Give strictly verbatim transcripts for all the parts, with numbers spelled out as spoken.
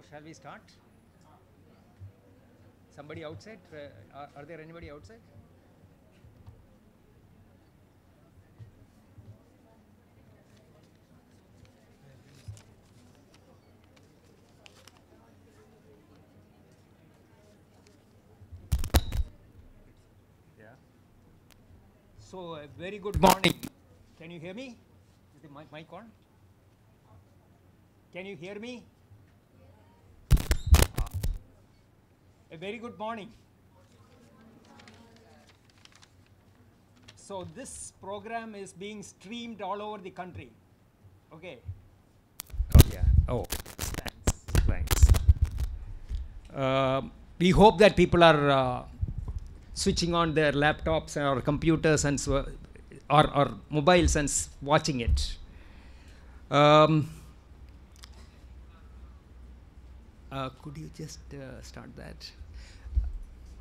So shall we start? Somebody outside? Uh, are, are there anybody outside? Yeah. So a very good morning. Can you hear me? Is the mic, mic on? Can you hear me? A very good morning. So this program is being streamed all over the country. Okay. Oh yeah. Oh. Thanks. Thanks. Uh, we hope that people are uh, switching on their laptops or computers and so, or or mobiles and watching it. Um, Uh, could you just uh, start that?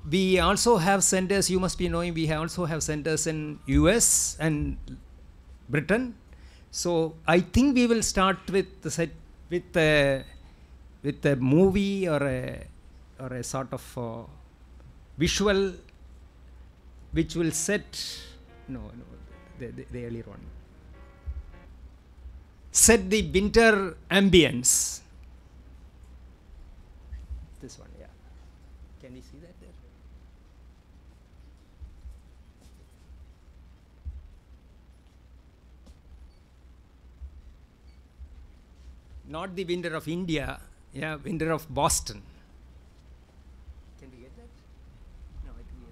We also have centers, you must be knowing, we also have centers in U S and Britain. So I think we will start with the set, with a, with a movie or a, or a sort of uh, visual which will set, no, no the, the, the earlier one, set the winter ambience. This one, yeah. Can you see that there? Not the winter of India, yeah, winter of Boston. Can we get that? No, I think yes.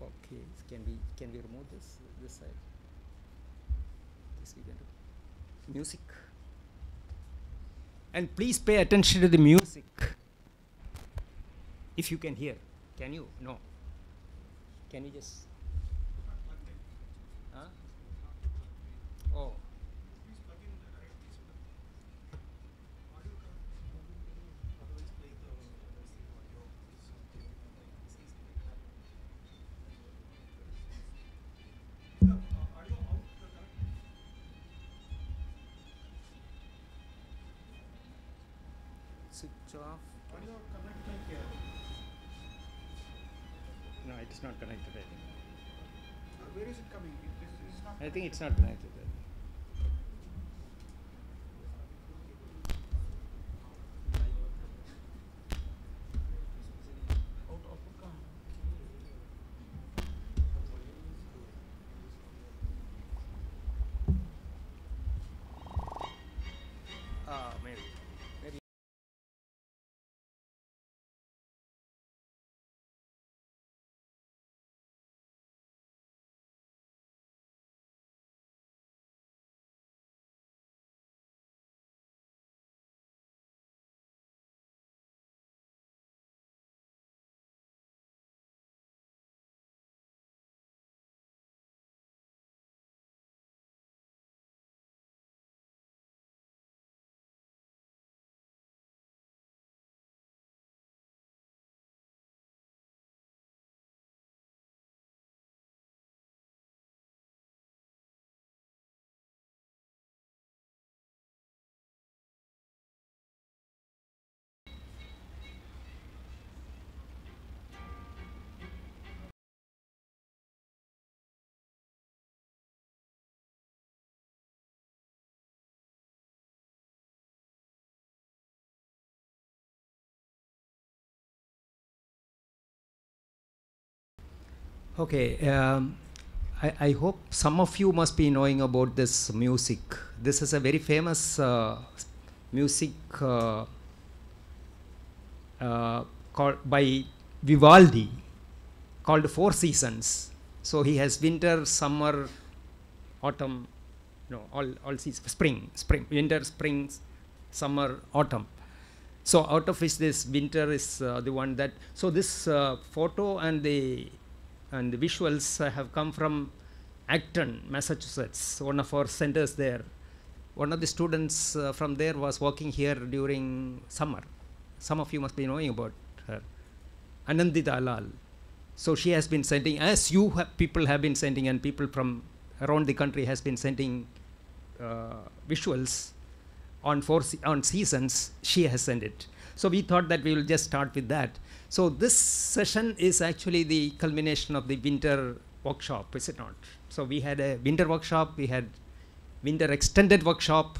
Okay, can we? Can we remove this, this side? This we can do. Music. And please pay attention to the music. If you can hear. Can you? No. Can you just? Huh? Oh. Switch off. Audio connected like here. No, it is not connected, I think. Uh, where is it coming? It is, it is not I think it's not connected. Okay, um, I, I hope some of you must be knowing about this music. This is a very famous uh, music uh, uh, called by Vivaldi, called Four Seasons. So he has winter, summer, autumn, no, all all seasons, spring, spring, winter, spring, summer, autumn. So out of which this winter is uh, the one that. So this uh, photo and the and the visuals uh, have come from Acton, Massachusetts, one of our centers there. One of the students uh, from there was working here during summer. Some of you must be knowing about her, Anandita Lal. So she has been sending, as you have, people have been sending, and people from around the country has been sending uh, visuals on four se on seasons. She has sent it. So we thought that we will just start with that. So this session is actually the culmination of the winter workshop, is it not? So we had a winter workshop, we had winter extended workshop,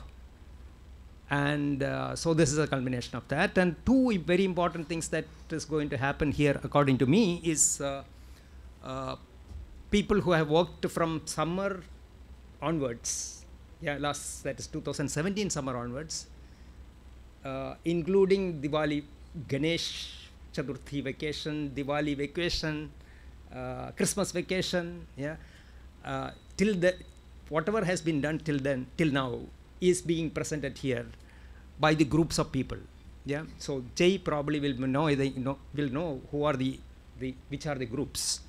and uh, so this is a culmination of that. And two very important things that is going to happen here, according to me, is uh, uh, people who have worked from summer onwards, yeah, last, that is two thousand seventeen summer onwards, uh, including Diwali, Ganesh Chaturthi vacation, Diwali vacation, uh, Christmas vacation, yeah, uh, till the, whatever has been done till then, till now, is being presented here by the groups of people. Yeah. So Jay probably will know, they know will know who are the, the which are the groups.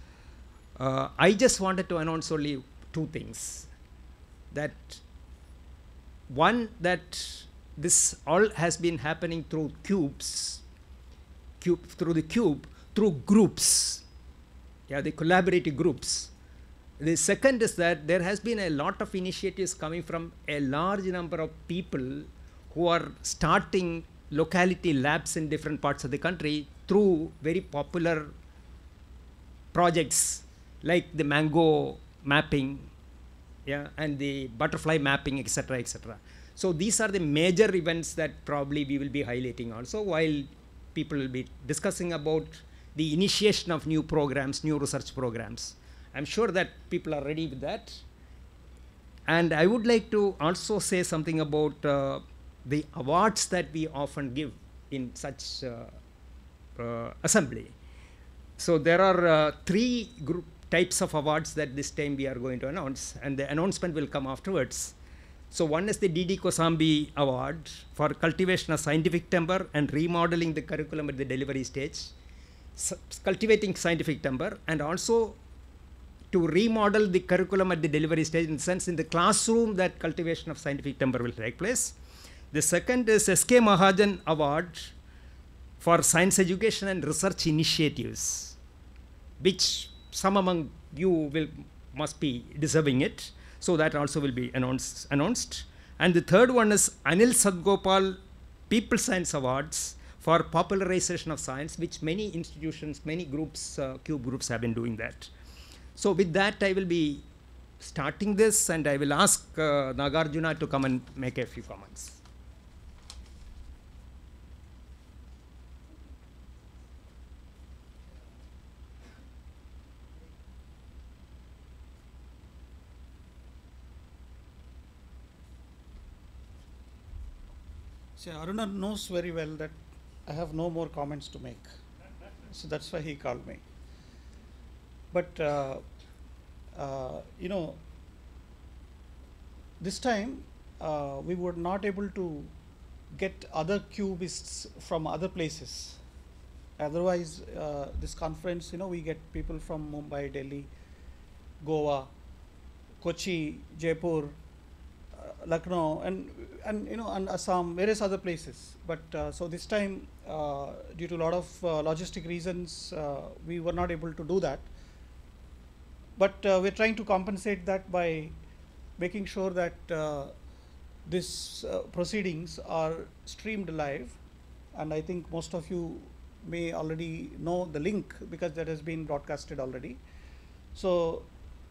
Uh, I just wanted to announce only two things. That one, that this all has been happening through cubes, cube through the cube, through groups. Yeah, the collaborative groups. The second is that there has been a lot of initiatives coming from a large number of people who are starting locality labs in different parts of the country through very popular projects like the mango mapping, yeah, and the butterfly mapping, et cetera, et cetera. So these are the major events that probably we will be highlighting also, while people will be discussing about the initiation of new programs, new research programs. I'm sure that people are ready with that. And I would like to also say something about uh, the awards that we often give in such uh, uh, assembly. So there are uh, three group types of awards that this time we are going to announce, and the announcement will come afterwards. So one is the D D Kosambi Award for cultivation of scientific temper and remodeling the curriculum at the delivery stage, so cultivating scientific temper, and also to remodel the curriculum at the delivery stage, in the sense in the classroom that cultivation of scientific temper will take place. The second is S K Mahajan Award for science education and research initiatives, which some among you will must be deserving it. So that also will be announced. announced. And the third one is Anil Sadgopal People Science Awards for popularization of science, which many institutions, many groups, uh, CUBE groups have been doing that. So with that, I will be starting this, and I will ask uh, Nagarjuna to come and make a few comments. So Aruna knows very well that I have no more comments to make. So that's why he called me. But, uh, uh, you know, this time uh, we were not able to get other cubists from other places. Otherwise, uh, this conference, you know, we get people from Mumbai, Delhi, Goa, Kochi, Jaipur, uh, Lucknow, and, and, you know, and Assam, various other places. But uh, so this time, uh, due to a lot of uh, logistic reasons, uh, we were not able to do that. But uh, we're trying to compensate that by making sure that uh, these uh, proceedings are streamed live. And I think most of you may already know the link, because that has been broadcasted already. So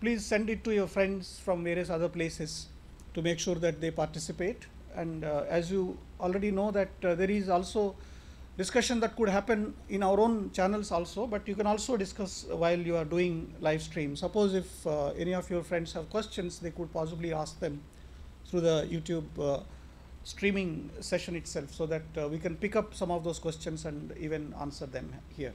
please send it to your friends from various other places to make sure that they participate. And uh, as you already know that uh, there is also discussion that could happen in our own channels also, but you can also discuss while you are doing live stream. Suppose if uh, any of your friends have questions, they could possibly ask them through the YouTube uh, streaming session itself, so that uh, we can pick up some of those questions and even answer them here.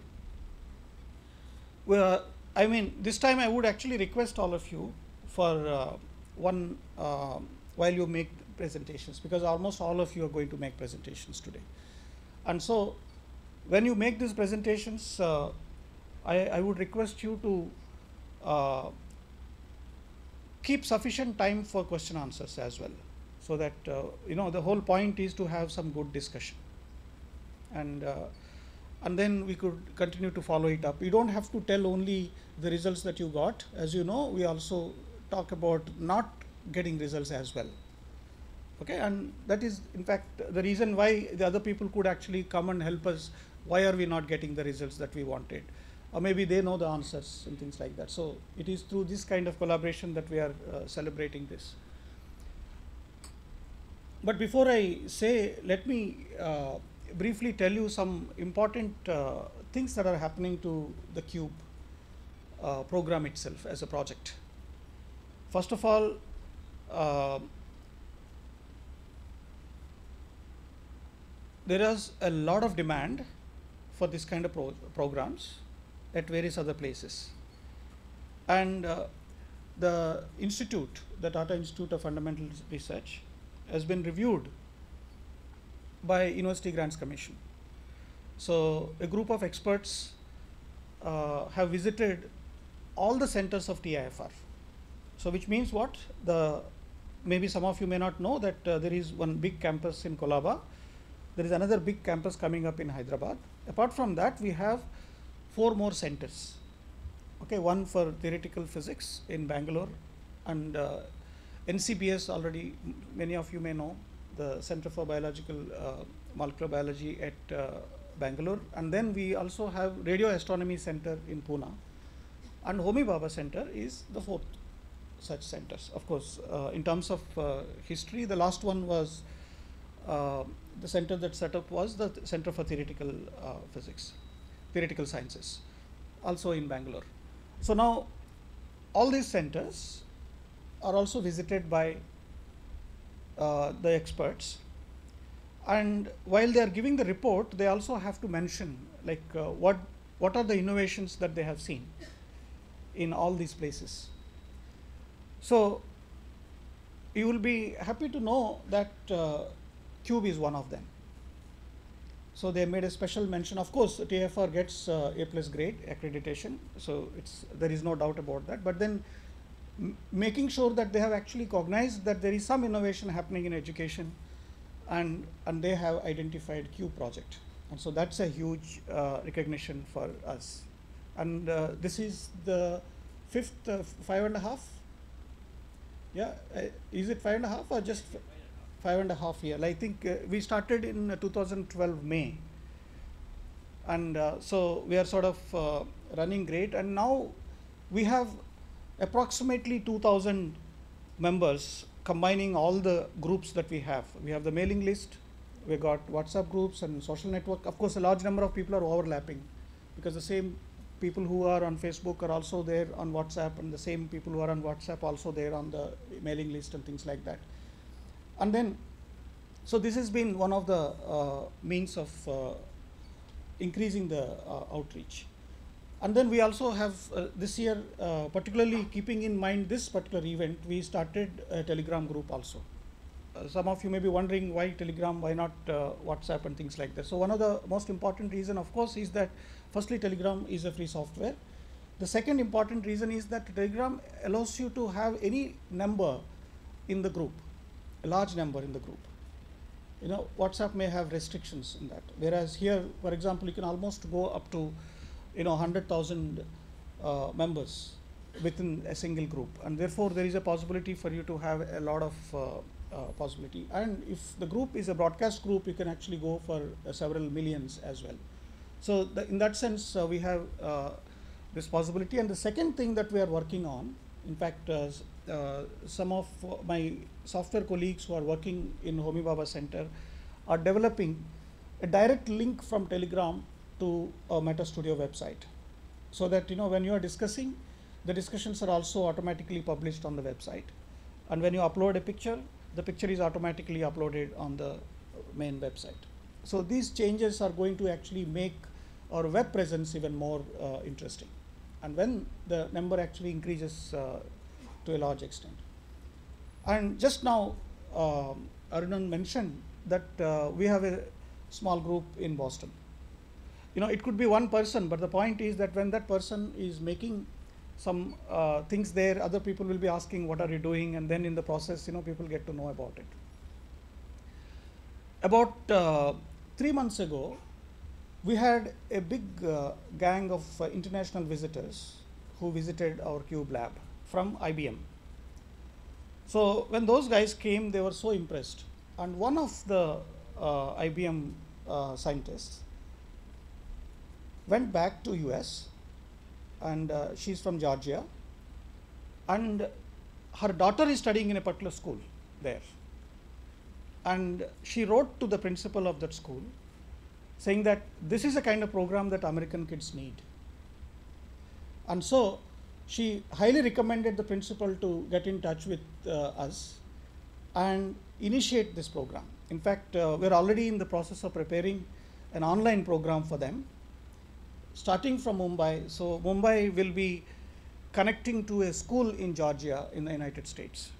Well, I mean, this time I would actually request all of you for uh, one, uh, while you make presentations, because almost all of you are going to make presentations today. And so, when you make these presentations, uh, I, I would request you to uh, keep sufficient time for question answers as well, so that uh, you know the whole point is to have some good discussion. And uh, and then we could continue to follow it up. You don't have to tell only the results that you got. As you know, we also talk about not getting results as well. Okay, and that is in fact the reason why the other people could actually come and help us. Why are we not getting the results that we wanted? Or maybe they know the answers and things like that. So it is through this kind of collaboration that we are uh, celebrating this. But before I say, let me uh, briefly tell you some important uh, things that are happening to the CUBE uh, program itself as a project. First of all, uh, there is a lot of demand for this kind of pro programs at various other places. And uh, the institute, the Tata Institute of Fundamental Research, has been reviewed by University Grants Commission. So a group of experts uh, have visited all the centers of T I F R. So which means what? The, maybe some of you may not know that uh, there is one big campus in Colaba. There is another big campus coming up in Hyderabad. Apart from that, we have four more centers. Okay, one for theoretical physics in Bangalore, and uh, N C B S already, many of you may know, the Center for Biological uh, Molecular Biology at uh, Bangalore. And then we also have Radio Astronomy Center in Pune. And Homi Bhabha Centre is the fourth such centers. Of course, uh, in terms of uh, history, the last one was, uh, the center that set up was the th Center for Theoretical uh, Physics, Theoretical Sciences, also in Bangalore. So now, all these centers are also visited by uh, the experts, and while they are giving the report, they also have to mention like uh, what what are the innovations that they have seen in all these places. So you will be happy to know that uh, CUBE is one of them. So they made a special mention. Of course, T F R gets uh, A plus grade accreditation, so it's, there is no doubt about that. But then m making sure that they have actually cognized that there is some innovation happening in education, and and they have identified CUBE project, and so that's a huge uh, recognition for us. And uh, this is the fifth uh, five and a half. Yeah, uh, is it five and a half or just? Five and a half year. I think uh, we started in uh, two thousand twelve May, and uh, so we are sort of uh, running great. And now we have approximately two thousand members, combining all the groups that we have. We have the mailing list, we got WhatsApp groups and social network. Of course, a large number of people are overlapping because the same people who are on Facebook are also there on WhatsApp, and the same people who are on WhatsApp also there on the mailing list and things like that. And then, so this has been one of the uh, means of uh, increasing the uh, outreach. And then we also have uh, this year, uh, particularly keeping in mind this particular event, we started a Telegram group also. Uh, some of you may be wondering why Telegram, why not uh, WhatsApp and things like that. So one of the most important reason, of course, is that firstly, Telegram is a free software. The second important reason is that Telegram allows you to have any number in the group. A large number in the group. You know, WhatsApp may have restrictions in that. Whereas here, for example, you can almost go up to, you know, one hundred thousand uh, members within a single group. And therefore, there is a possibility for you to have a lot of uh, uh, possibility. And if the group is a broadcast group, you can actually go for uh, several millions as well. So the, in that sense, uh, we have uh, this possibility. And the second thing that we are working on, in fact, uh, Uh, some of my software colleagues who are working in Homi Bhabha Centre are developing a direct link from Telegram to a Meta Studio website, so that you know when you are discussing, the discussions are also automatically published on the website, and when you upload a picture, the picture is automatically uploaded on the main website. So these changes are going to actually make our web presence even more uh, interesting, and when the number actually increases uh, to a large extent. And just now, uh, Arunan mentioned that uh, we have a small group in Boston. You know, it could be one person, but the point is that when that person is making some uh, things there, other people will be asking, what are you doing? And then in the process, you know, people get to know about it. About uh, three months ago, we had a big uh, gang of uh, international visitors who visited our CUBE lab from I B M. So when those guys came, they were so impressed. And one of the uh, I B M uh, scientists went back to U S, and uh, she's from Georgia, and her daughter is studying in a particular school there. And she wrote to the principal of that school saying that this is the kind of program that American kids need. And so she highly recommended the principal to get in touch with uh, us and initiate this program. In fact, uh, we're already in the process of preparing an online program for them, starting from Mumbai. So Mumbai will be connecting to a school in Georgia in the United States.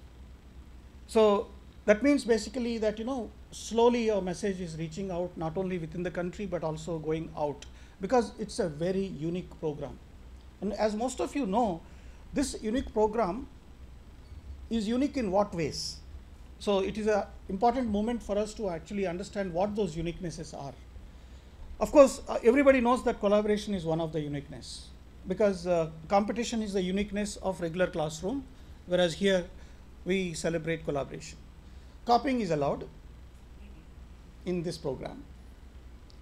So that means basically that, you know, slowly your message is reaching out, not only within the country, but also going out, because it's a very unique program. And as most of you know, this unique program is unique in what ways? So it is an important moment for us to actually understand what those uniquenesses are. Of course, uh, everybody knows that collaboration is one of the uniqueness, because uh, competition is the uniqueness of regular classroom, whereas here we celebrate collaboration. Copying is allowed in this program,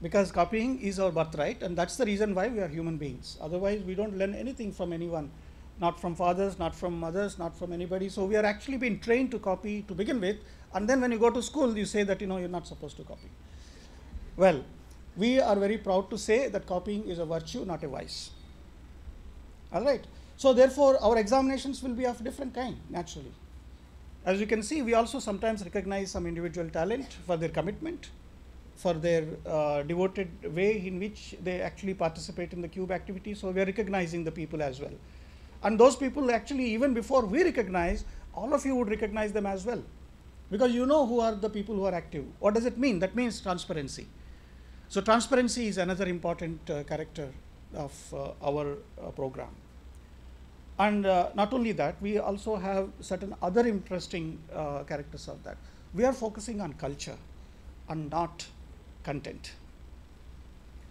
because copying is our birthright, and that's the reason why we are human beings. Otherwise, we don't learn anything from anyone, not from fathers, not from mothers, not from anybody. So we are actually being trained to copy to begin with, and then when you go to school, you say that, you know, you're not supposed to copy. Well, we are very proud to say that copying is a virtue, not a vice. All right. So therefore, our examinations will be of different kind, naturally. As you can see, we also sometimes recognize some individual talent for their commitment, for their uh, devoted way in which they actually participate in the CUBE activity. So we are recognizing the people as well. And those people actually, even before we recognize, all of you would recognize them as well, because you know who are the people who are active. What does it mean? That means transparency. So transparency is another important uh, character of uh, our uh, program. And uh, not only that, we also have certain other interesting uh, characters of that. We are focusing on culture and not content.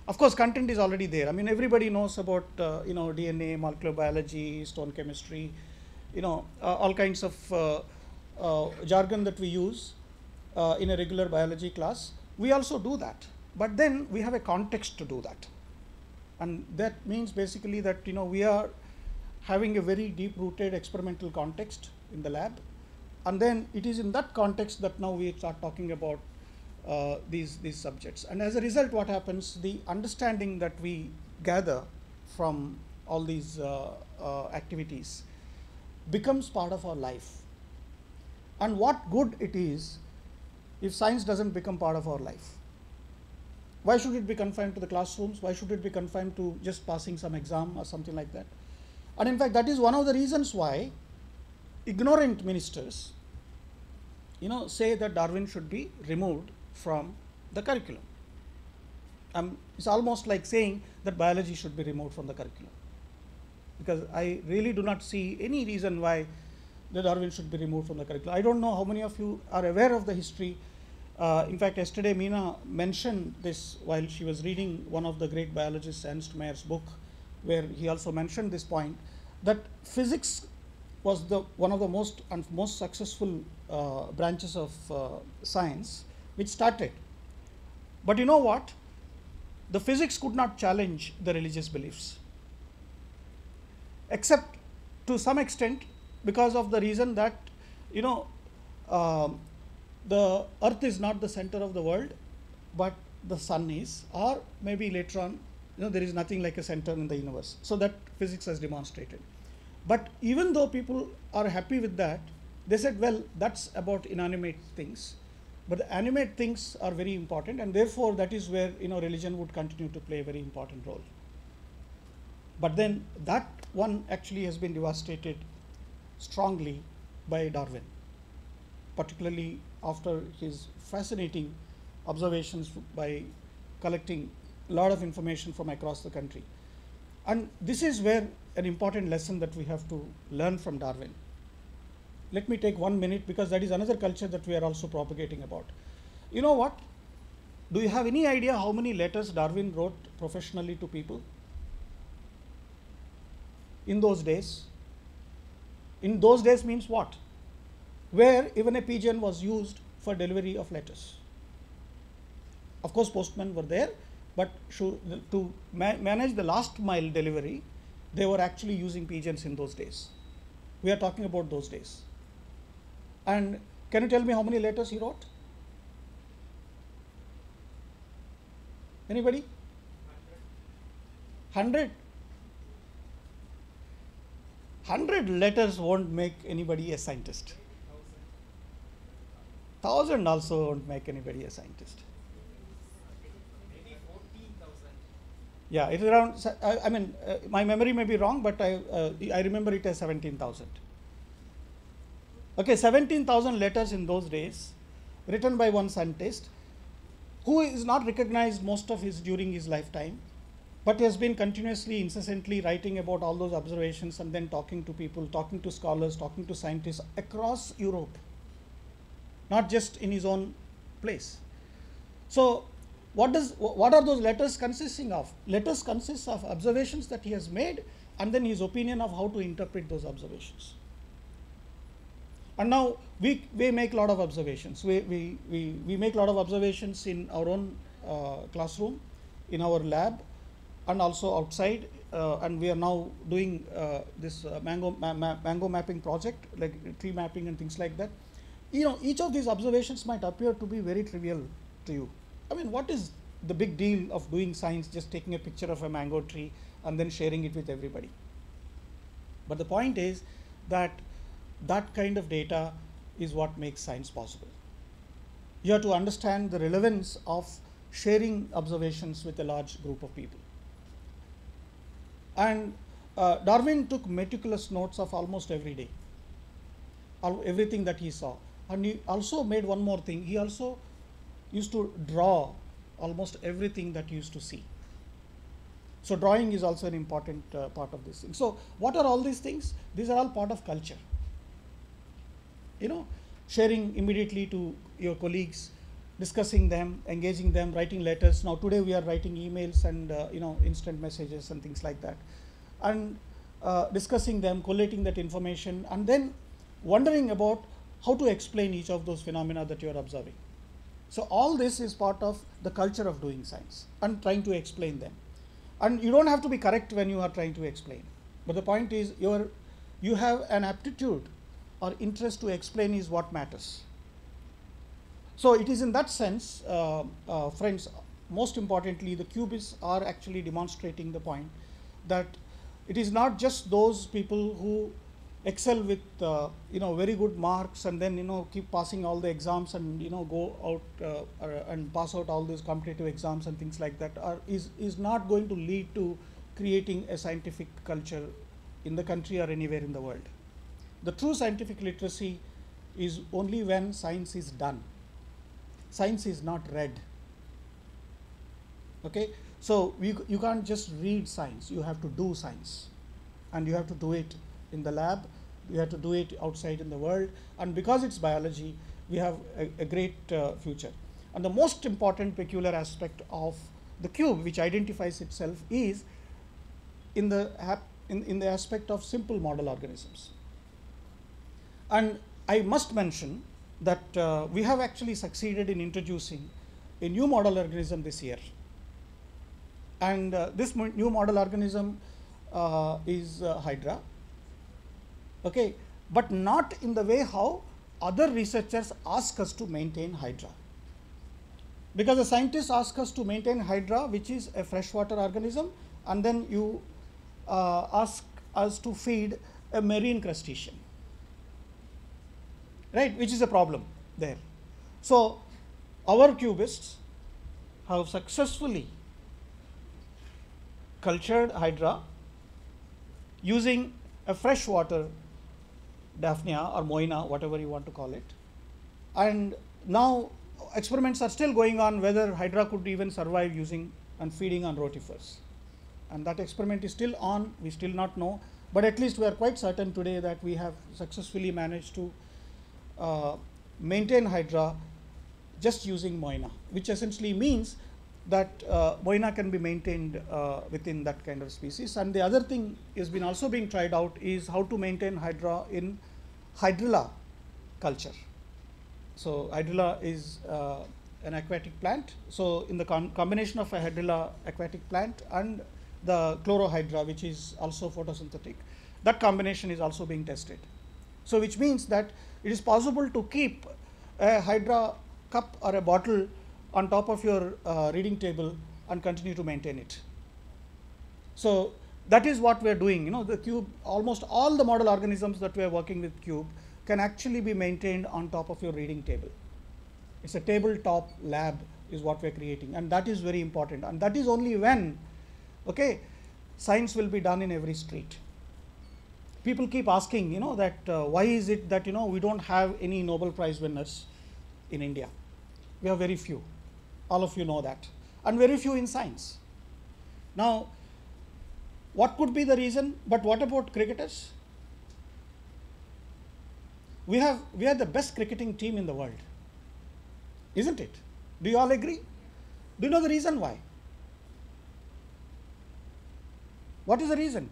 Of course, content is already there. I mean, everybody knows about, uh, you know, D N A, molecular biology, stone chemistry, you know, uh, all kinds of uh, uh, jargon that we use uh, in a regular biology class. We also do that. But then we have a context to do that. And that means basically that, you know, we are having a very deep-rooted experimental context in the lab, and then it is in that context that now we start talking about uh, these these subjects. And as a result, what happens? The understanding that we gather from all these uh, uh, activities becomes part of our life. And what good it is if science doesn't become part of our life? Why should it be confined to the classrooms? Why should it be confined to just passing some exam or something like that? And in fact, that is one of the reasons why ignorant ministers, you know, say that Darwin should be removed from the curriculum. Um, it's almost like saying that biology should be removed from the curriculum, because I really do not see any reason why the Darwin should be removed from the curriculum. I don't know how many of you are aware of the history. Uh, in fact, yesterday Meena mentioned this while she was reading one of the great biologists, Ernst Mayer's book, where he also mentioned this point, that physics was the one of the most and most successful uh, branches of uh, science which started. But you know what? The physics could not challenge the religious beliefs, except to some extent because of the reason that, you know, uh, the earth is not the center of the world, but the sun is, or maybe later on, you know, there is nothing like a center in the universe. So that physics has demonstrated. But even though people are happy with that, they said, well, that's about inanimate things. But the animate things are very important, and therefore that is where, you know, religion would continue to play a very important role. But then that one actually has been devastated strongly by Darwin, particularly after his fascinating observations by collecting lot of information from across the country. And this is where an important lesson that we have to learn from Darwin. Let me take one minute, because that is another culture that we are also propagating about. You know what? Do you have any idea how many letters Darwin wrote professionally to people in those days? In those days means what? Where even a pigeon was used for delivery of letters. Of course, postmen were there, but to ma manage the last mile delivery, they were actually using pigeons in those days. We are talking about those days. And can you tell me how many letters he wrote? Anybody? Hundred? Hundred letters won't make anybody a scientist. Thousand also won't make anybody a scientist. Maybe fourteen thousand. Yeah, it's around, I, I mean, uh, my memory may be wrong, but I, uh, I remember it as seventeen thousand. Okay, seventeen thousand letters in those days, written by one scientist, who is not recognized most of his during his lifetime, but has been continuously, incessantly writing about all those observations and then talking to people, talking to scholars, talking to scientists across Europe. Not just in his own place. So what does what are those letters consisting of? Letters consist of observations that he has made and then his opinion of how to interpret those observations. And now we, we make a lot of observations. We, we, we, we make a lot of observations in our own uh, classroom, in our lab, and also outside. Uh, and we are now doing uh, this uh, mango, ma ma mango mapping project, like tree mapping and things like that. You know, each of these observations might appear to be very trivial to you. I mean, what is the big deal of doing science, just taking a picture of a mango tree and then sharing it with everybody? But the point is that that kind of data is what makes science possible. You have to understand the relevance of sharing observations with a large group of people. And uh, Darwin took meticulous notes of almost every day, everything that he saw. And he also made one more thing. He also used to draw almost everything that he used to see. So drawing is also an important uh, part of this thing. So what are all these things? These are all part of culture. You know, sharing immediately to your colleagues, discussing them, engaging them, writing letters. Now today we are writing emails and uh, you know, instant messages and things like that. And uh, discussing them, collating that information, and then wondering about how to explain each of those phenomena that you are observing. So all this is part of the culture of doing science and trying to explain them. And you don't have to be correct when you are trying to explain. But the point is, you're, you have an aptitude or interest to explain is what matters. So it is in that sense, uh, uh, friends, most importantly, the CUBIsts are actually demonstrating the point that it is not just those people who excel with uh, you know, very good marks and then you know, keep passing all the exams and you know, go out uh, and pass out all these competitive exams and things like that are, is, is not going to lead to creating a scientific culture in the country or anywhere in the world. The true scientific literacy is only when science is done. Science is not read. Okay? So we, you can't just read science, you have to do science, and you have to do it in the lab, you have to do it outside in the world, and because it's biology, we have a, a great uh, future. And the most important peculiar aspect of the CUBE, which identifies itself, is in the, in, in the aspect of simple model organisms. And I must mention that uh, we have actually succeeded in introducing a new model organism this year. And uh, this new model organism uh, is uh, Hydra. Okay, but not in the way how other researchers ask us to maintain Hydra. Because the scientists ask us to maintain Hydra, which is a freshwater organism, and then you uh, ask us to feed a marine crustacean, right, which is a problem there. So our CUBIsts have successfully cultured Hydra using a freshwater Daphnia or Moina, whatever you want to call it. And now experiments are still going on whether Hydra could even survive using and feeding on rotifers. And that experiment is still on, we still not know, but at least we are quite certain today that we have successfully managed to uh, maintain Hydra just using Moina, which essentially means that uh, Moina can be maintained uh, within that kind of species. And the other thing is been also being tried out is how to maintain Hydra in Hydrilla culture. So Hydrilla is uh, an aquatic plant. So in the com combination of a Hydrilla aquatic plant and the chlorohydra, which is also photosynthetic, that combination is also being tested. So which means that it is possible to keep a Hydra cup or a bottle on top of your uh, reading table and continue to maintain it. So that is what we are doing. You know, the CUBE, almost all the model organisms that we are working with CUBE can actually be maintained on top of your reading table. It's a tabletop lab is what we are creating, and that is very important. And that is only when, okay, science will be done in every street. People keep asking, you know, that uh, why is it that, you know, we don't have any Nobel Prize winners in India? We have very few. All of you know that. And very few in science. Now, what could be the reason? But what about cricketers? We have, we are the best cricketing team in the world. Isn't it? Do you all agree? Do you know the reason why? What is the reason?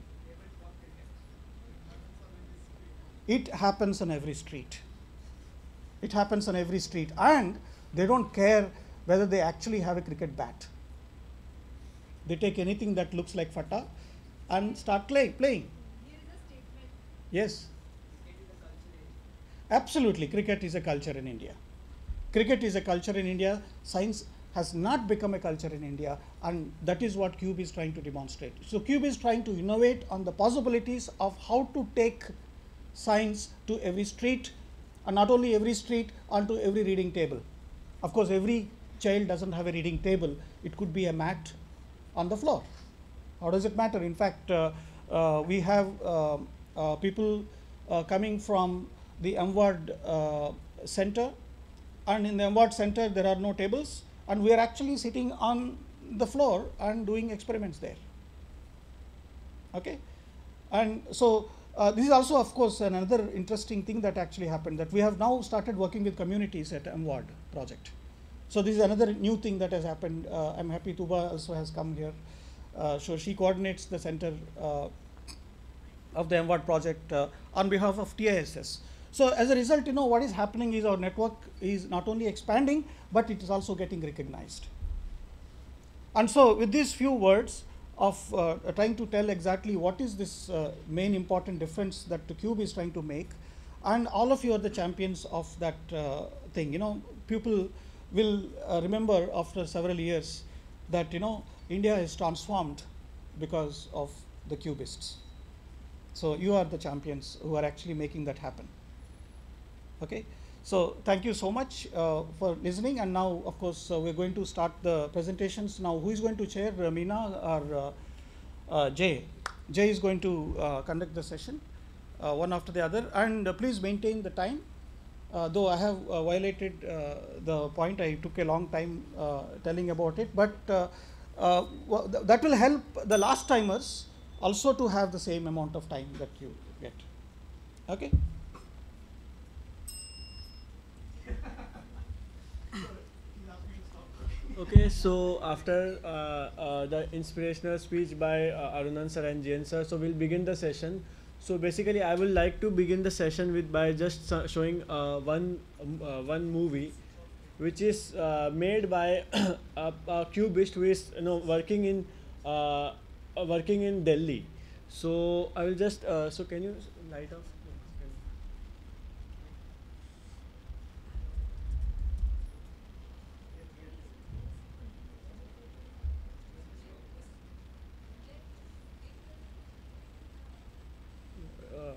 It happens on every street. It happens on every street. And they don't care whether they actually have a cricket bat. They take anything that looks like fatta and start play, playing. Here is a statement. Yes. Cricket is a culture in India. Absolutely. Cricket is a culture in India. Cricket is a culture in India. Science has not become a culture in India. And that is what CUBE is trying to demonstrate. So CUBE is trying to innovate on the possibilities of how to take science to every street, and not only every street, onto every reading table. Of course, every child doesn't have a reading table. It could be a mat on the floor. How does it matter? In fact, uh, uh, we have uh, uh, people uh, coming from the M Ward uh, Centre, and in the M Ward Centre there are no tables, and we are actually sitting on the floor and doing experiments there. Okay, and so. Uh, this is also, of course, another interesting thing that actually happened, that we have now started working with communities at M Ward project. So this is another new thing that has happened. Uh, I'm happy Tuba also has come here. Uh, so she coordinates the center uh, of the M Ward project uh, on behalf of T I S S. So as a result, you know, what is happening is our network is not only expanding, but it is also getting recognized. And so with these few words, of uh, trying to tell exactly what is this uh, main important difference that the CUBE is trying to make, and all of you are the champions of that uh, thing. You know, people will uh, remember after several years that, you know, India is transformed because of the CUBISTs. So you are the champions who are actually making that happen. Okay, so thank you so much uh, for listening. And now, of course, uh, we're going to start the presentations. Now, who is going to chair, uh, Meena or uh, uh, Jay? Jay is going to uh, conduct the session, uh, one after the other. And uh, please maintain the time. Uh, though I have uh, violated uh, the point, I took a long time uh, telling about it. But uh, uh, that will help the last timers also to have the same amount of time that you get. Okay. Okay, so after uh, uh, the inspirational speech by uh, Arunan sir and Jain sir, so we'll begin the session. So basically, I would like to begin the session with by just showing uh, one uh, one movie, which is uh, made by a, a cubist who is, you know, working in uh, working in Delhi. So I will just uh, so can you light off?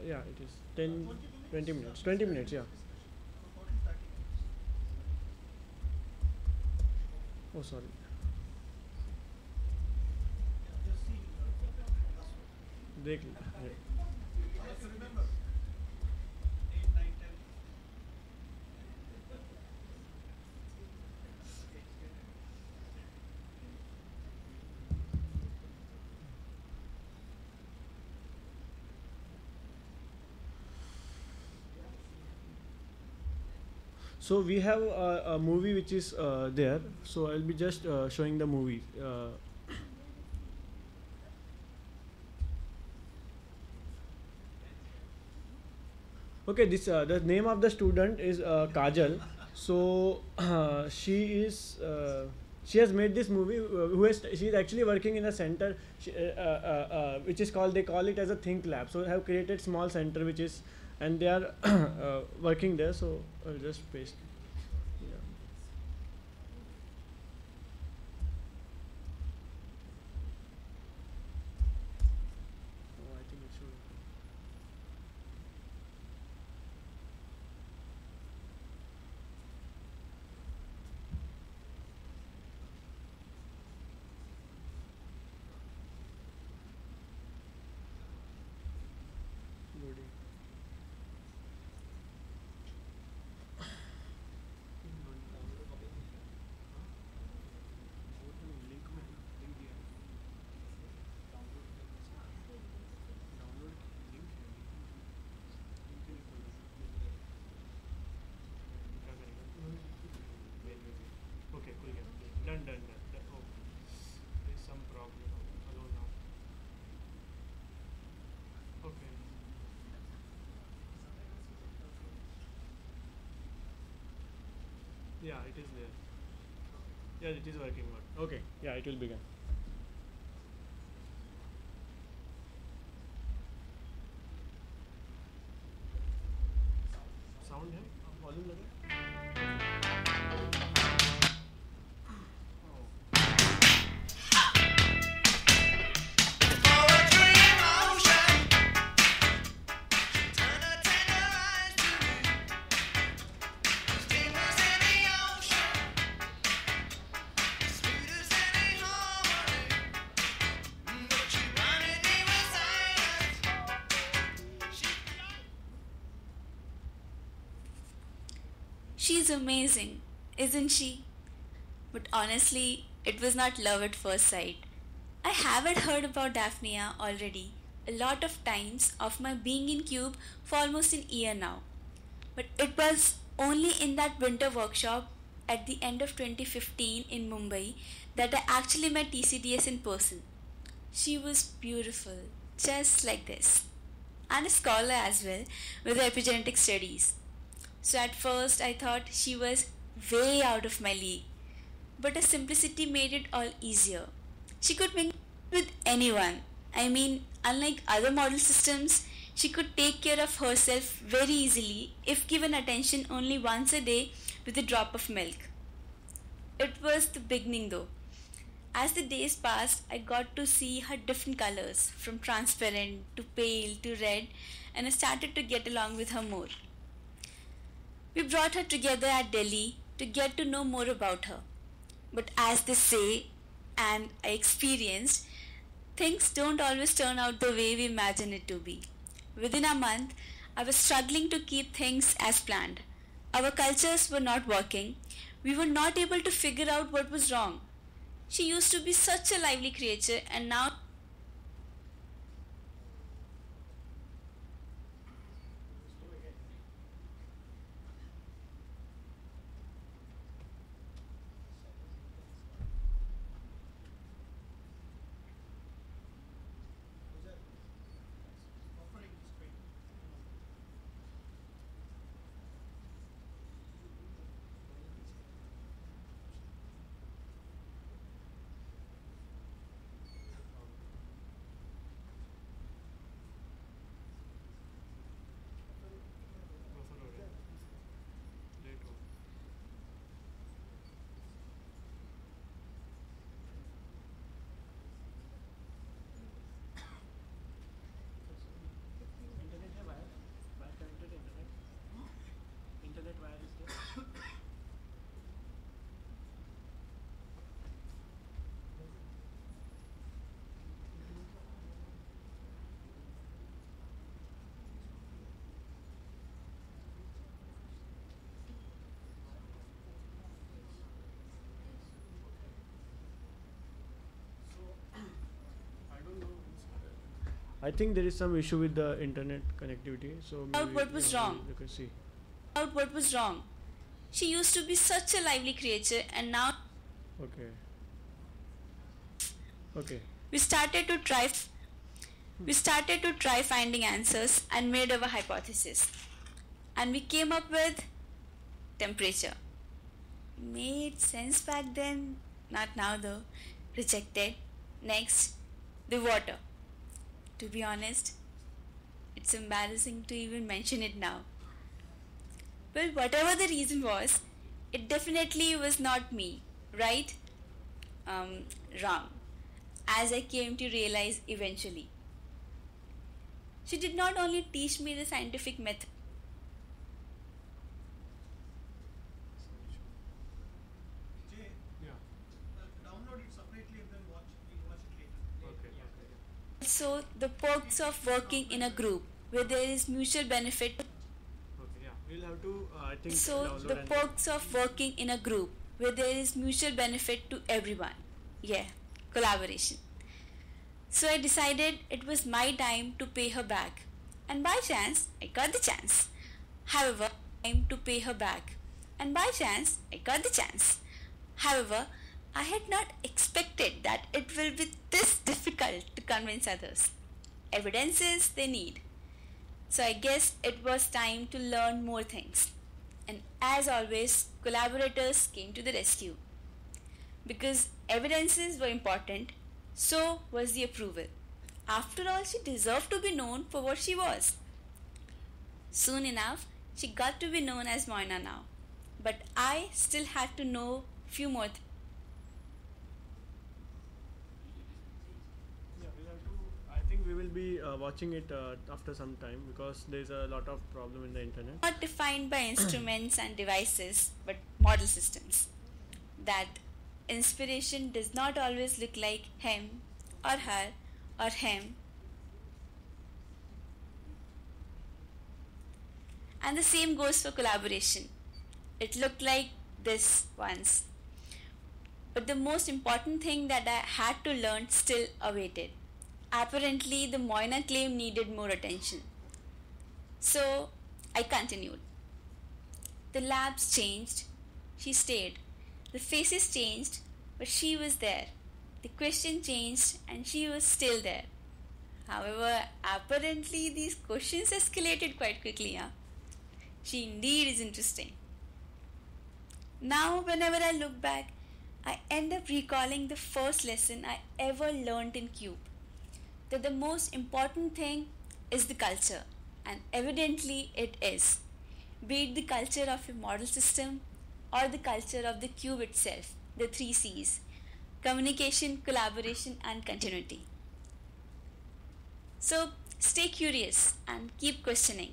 Yeah, it is ten, twenty minutes. twenty minutes, yeah. Oh, sorry. Dekh le. So we have a, a movie which is uh, there. So I'll be just uh, showing the movie. Uh, okay, this uh, the name of the student is uh, Kajal. So uh, she is uh, she has made this movie. Uh, who is she is actually working in a center, she, uh, uh, uh, which is called, they call it as a think lab. So they have created small center which is, and they are uh, working there. So I'll just paste. Yeah. Oh, I think it should. Yeah, it is there. Yeah, it is working out. Okay, yeah, it will begin. Sound है? Volume amazing, isn't she? But honestly, it was not love at first sight. I haven't heard about Daphnia already a lot of times of my being in CUBE for almost an year now. But it was only in that winter workshop at the end of twenty fifteen in Mumbai that I actually met T C D S in person. She was beautiful, just like this, and a scholar as well with her epigenetic studies. So at first I thought she was way out of my league, but her simplicity made it all easier. She could mingle with anyone. I mean, unlike other model systems, she could take care of herself very easily if given attention only once a day with a drop of milk. It was the beginning though. As the days passed, I got to see her different colors, from transparent to pale to red, and I started to get along with her more. We brought her together at Delhi to get to know more about her. But as they say, and I experienced, things don't always turn out the way we imagine it to be. Within a month, I was struggling to keep things as planned. Our cultures were not working. We were not able to figure out what was wrong. She used to be such a lively creature, and now I think there is some issue with the internet connectivity. So maybe, out what was you know, wrong. Out what was wrong. She used to be such a lively creature, and now okay okay we started to try we started to try finding answers and made our hypothesis, and we came up with temperature. Made sense back then, not now though. Rejected. Next, the water. To be honest, it's embarrassing to even mention it now. Well, whatever the reason was, it definitely was not me, right? Um, wrong, as I came to realize eventually. She did not only teach me the scientific method. So the perks of working in a group where there is mutual benefit. Okay, yeah, we'll have to. Uh, I think so the perks of working in a group where there is mutual benefit to everyone. Yeah, collaboration. So I decided it was my time to pay her back, and by chance I got the chance. However, time to pay her back, and by chance I got the chance. However, I had not expected that it will be this difficult to convince others. Evidences they need. So I guess it was time to learn more things. And as always, collaborators came to the rescue. Because evidences were important, so was the approval. After all, she deserved to be known for what she was. Soon enough, she got to be known as Moina now. But I still had to know few more things. We will be uh, watching it uh, after some time, because there's a lot of problem in the internet. Not defined by instruments and devices, but model systems. That inspiration does not always look like him or her or him. And the same goes for collaboration. It looked like this once. But the most important thing that I had to learn still awaited. Apparently, the Moina claim needed more attention. So, I continued. The labs changed. She stayed. The faces changed, but she was there. The question changed, and she was still there. However, apparently, these questions escalated quite quickly. Huh? She indeed is interesting. Now, whenever I look back, I end up recalling the first lesson I ever learned in CUBE. That the most important thing is the culture, and evidently it is, be it the culture of a model system or the culture of the CUBE itself, the three C's, communication, collaboration and continuity. So stay curious and keep questioning,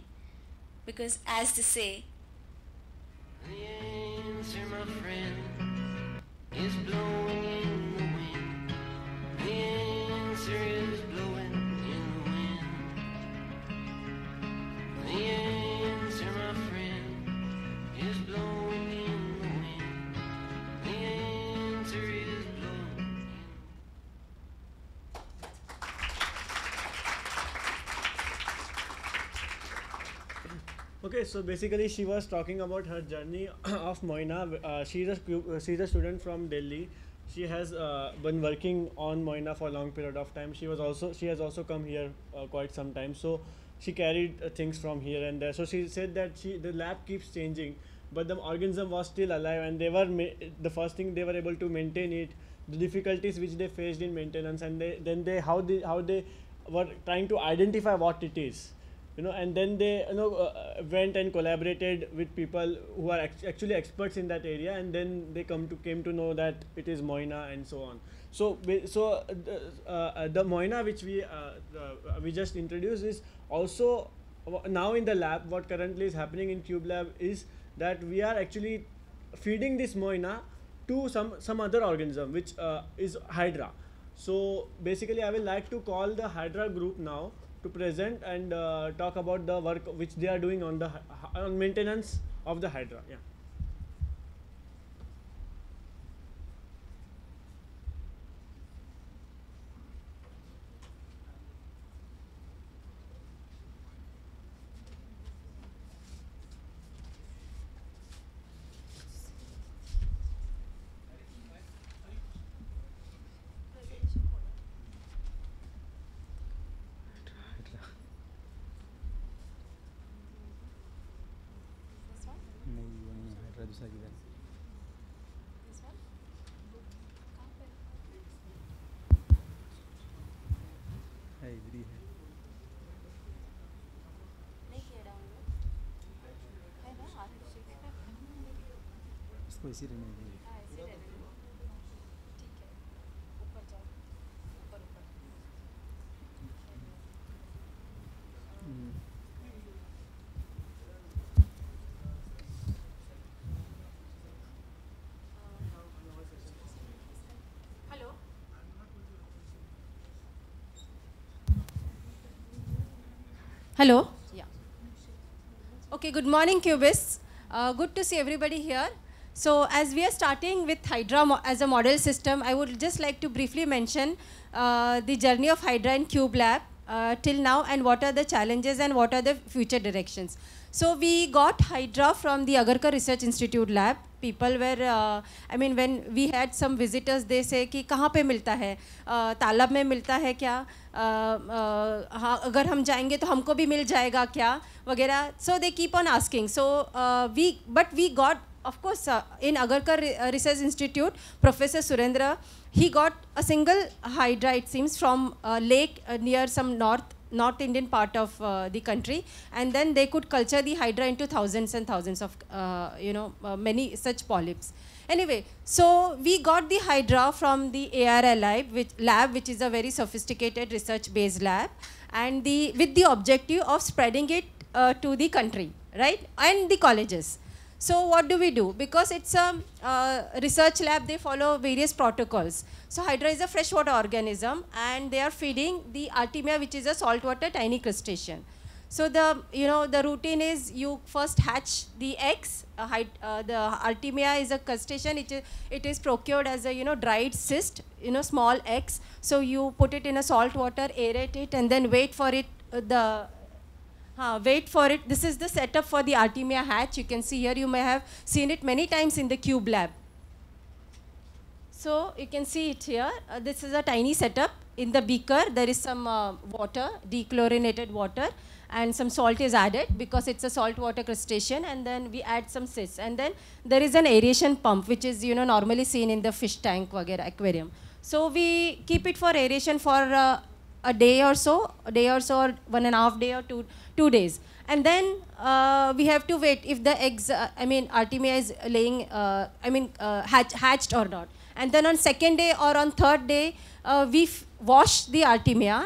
because as they say, the answer, my friend, is blowing in the wind. The answer is The answer, my friend, is blowing in the wind. The answer is blowing in the wind. Okay, so basically she was talking about her journey of Moina. Uh, she's a she's a student from Delhi. She has uh, been working on Moina for a long period of time. She was also she has also come here uh, quite some time. So she carried uh, things from here and there. So she said that she the lab keeps changing, but the organism was still alive, and they were the first thing they were able to maintain it. The difficulties which they faced in maintenance, and they, then they how they how they were trying to identify what it is, you know, and then they you know uh, went and collaborated with people who are act actually experts in that area, and then they come to came to know that it is Moina and so on. So so uh, uh, the Moina which we uh, uh, we just introduced is also now in the lab. What currently is happening in CUBE Lab is that we are actually feeding this Moina to some some other organism, which uh, is Hydra. So basically I will like to call the Hydra group now to present and uh, talk about the work which they are doing on the on maintenance of the Hydra. Yeah. names are given. This one? Hi, Vidhi. इसको इसी रहने देंगे। हाँ इसी रहने देंगे। ठीक है। ऊपर जाओ। ऊपर ऊपर। Hmm. Hello. Hello. Yeah. Okay. Good morning cubist. Good to see everybody here. So as we are starting with Hydra as a model system, I would just like to briefly mention uh, the journey of Hydra and CUBE Lab uh, till now, and what are the challenges and what are the future directions. So we got Hydra from the Agarkar Research Institute lab. People were, uh, I mean, when we had some visitors, they say कि कहाँ पे मिलता है? तालाब में मिलता है क्या? हाँ, अगर हम जाएंगे तो हमको भी मिल जाएगा क्या? वगैरह. So they keep on asking. So uh, we, but we got. Of course, uh, in Agarkar Research Institute, Professor Surendra, he got a single hydra, it seems, from a lake uh, near some north North Indian part of uh, the country, and then they could culture the hydra into thousands and thousands of, uh, you know, uh, many such polyps. Anyway, so we got the hydra from the A R I lab, which lab, which is a very sophisticated research-based lab, and the with the objective of spreading it uh, to the country, right, and the colleges. So what do we do? Because it's a uh, research lab, they follow various protocols. So Hydra is a freshwater organism, and they are feeding the Artemia, which is a saltwater tiny crustacean. So the, you know, the routine is you first hatch the eggs. Uh, uh, the Artemia is a crustacean. It is, it is procured as a, you know, dried cyst, you know, small eggs. So you put it in a salt water, aerate it, and then wait for it, uh, the Uh, wait for it. This is the setup for the Artemia hatch. You can see here, you may have seen it many times in the CUBE lab. So you can see it here. Uh, this is a tiny setup. In the beaker, there is some uh, water, dechlorinated water, and some salt is added because it's a saltwater crustacean, and then we add some cysts. And then there is an aeration pump, which is, you know, normally seen in the fish tank vagera aquarium. So we keep it for aeration for uh, a day or so, a day or so, or one and a half day or two, two days. And then uh, we have to wait if the eggs, uh, I mean, Artemia is laying, uh, I mean, uh, hatch, hatched or not. And then on second day or on third day, uh, we f wash the Artemia.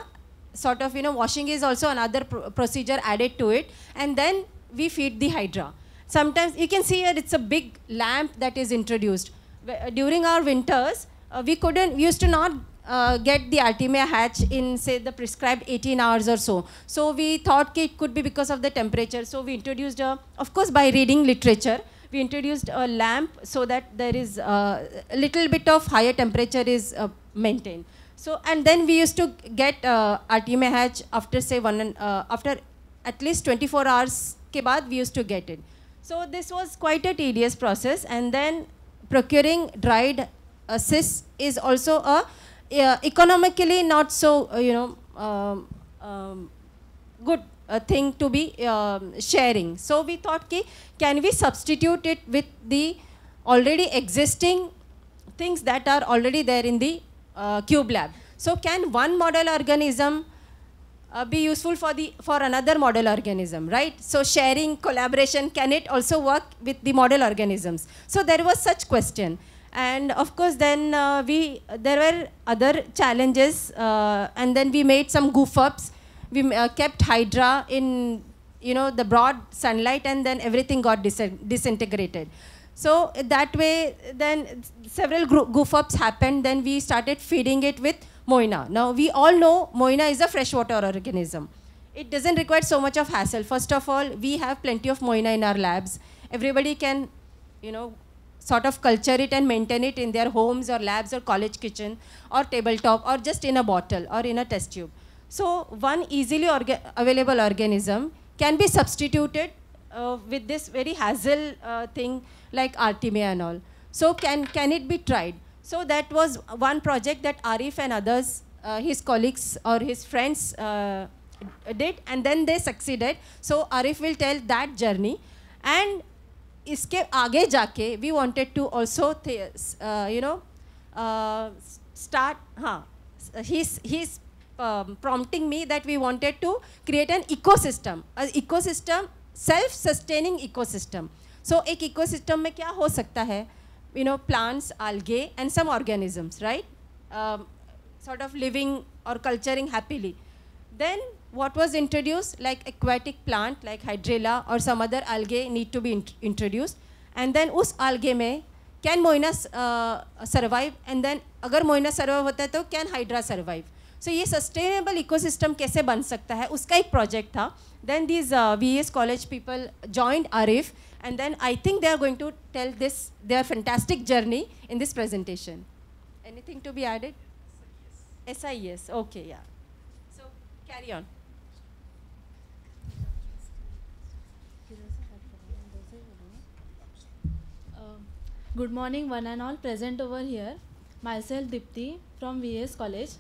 Sort of, you know, washing is also another pr procedure added to it. And then we feed the Hydra. Sometimes, you can see here, it's a big lamp that is introduced. During our winters, uh, we couldn't, we used to not Uh, get the Artemia hatch in, say, the prescribed eighteen hours or so. So we thought it could be because of the temperature. So we introduced, a, of course, by reading literature, we introduced a lamp so that there is uh, a little bit of higher temperature is uh, maintained. So, and then we used to get uh, Artemia hatch after, say, one, uh, after at least twenty-four hours ke baad, we used to get it. So this was quite a tedious process. And then procuring dried uh, cysts is also a Uh, economically not so, uh, you know, um, um, good uh, thing to be um, sharing. So we thought, ki, can we substitute it with the already existing things that are already there in the uh, CUBE lab? So can one model organism uh, be useful for, the, for another model organism, right? So sharing, collaboration, can it also work with the model organisms? So there was such question. And of course, then uh, we there were other challenges, uh, and then we made some goof ups. We uh, kept Hydra in, you know, the broad sunlight, and then everything got dis disintegrated. So that way, then several goof ups happened. Then we started feeding it with Moina. Now we all know Moina is a freshwater organism. It doesn't require so much of hassle. First of all, we have plenty of Moina in our labs. Everybody can, you know, sort of culture it and maintain it in their homes or labs or college kitchen or tabletop or just in a bottle or in a test tube. So one easily orga available organism can be substituted uh, with this very hassle uh, thing like Artemia and all. So can, can it be tried? So that was one project that Arif and others, uh, his colleagues or his friends uh, did, and then they succeeded. So Arif will tell that journey. And इसके आगे जाके we wanted to also you know start हाँ he's he's prompting me that we wanted to create an ecosystem, an ecosystem, self-sustaining ecosystem. So एक ecosystem में क्या हो सकता है? You know, plants, algae, and some organisms, right? Um, sort of living or culturing happily. Then what was introduced, like aquatic plant, like Hydrilla or some other algae need to be int introduced. And then us algae mein, can Moina uh, survive? And then agar Moina survive hota hai, to can Hydra survive? So ये sustainable ecosystem कैसे बन सकता है, उसका एक project था. Then these uh, V E S College people joined Arif, and then I think they are going to tell this their fantastic journey in this presentation. Anything to be added? S I S. S I S. Okay, yeah. So carry on. Uh, good morning, one and all present over here. Myself Dipti from V E S College.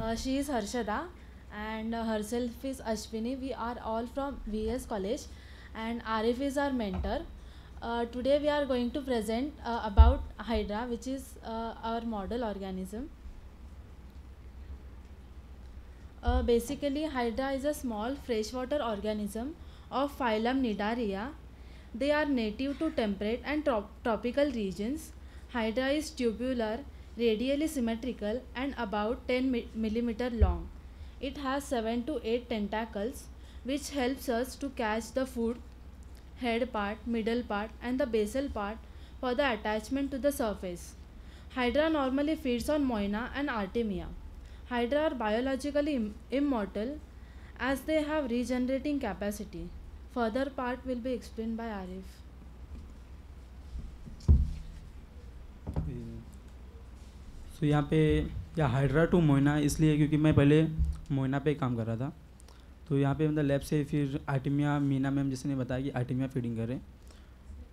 Uh, she is Harshada and uh, herself is Ashwini. We are all from V E S College and Arif is our mentor. Uh, today we are going to present uh, about Hydra, which is uh, our model organism. Uh, basically Hydra is a small freshwater organism of phylum Nidaria. They are native to temperate and trop tropical regions. Hydra is tubular, radially symmetrical and about ten millimeters long. It has seven to eight tentacles which helps us to catch the food, head part, middle part and the basal part for the attachment to the surface. Hydra normally feeds on Moina and Artemia. Hydra are biologically im immortal as they have regenerating capacity. Further part will be explained by Arif. तो यहाँ पे या hydra to Moina इसलिए क्योंकि मैं पहले Moina पे काम कर रहा था, तो यहाँ पे मतलब लैब से फिर आर्टेमिया मीना मैम जिसने बताया कि आर्टेमिया फीडिंग करें,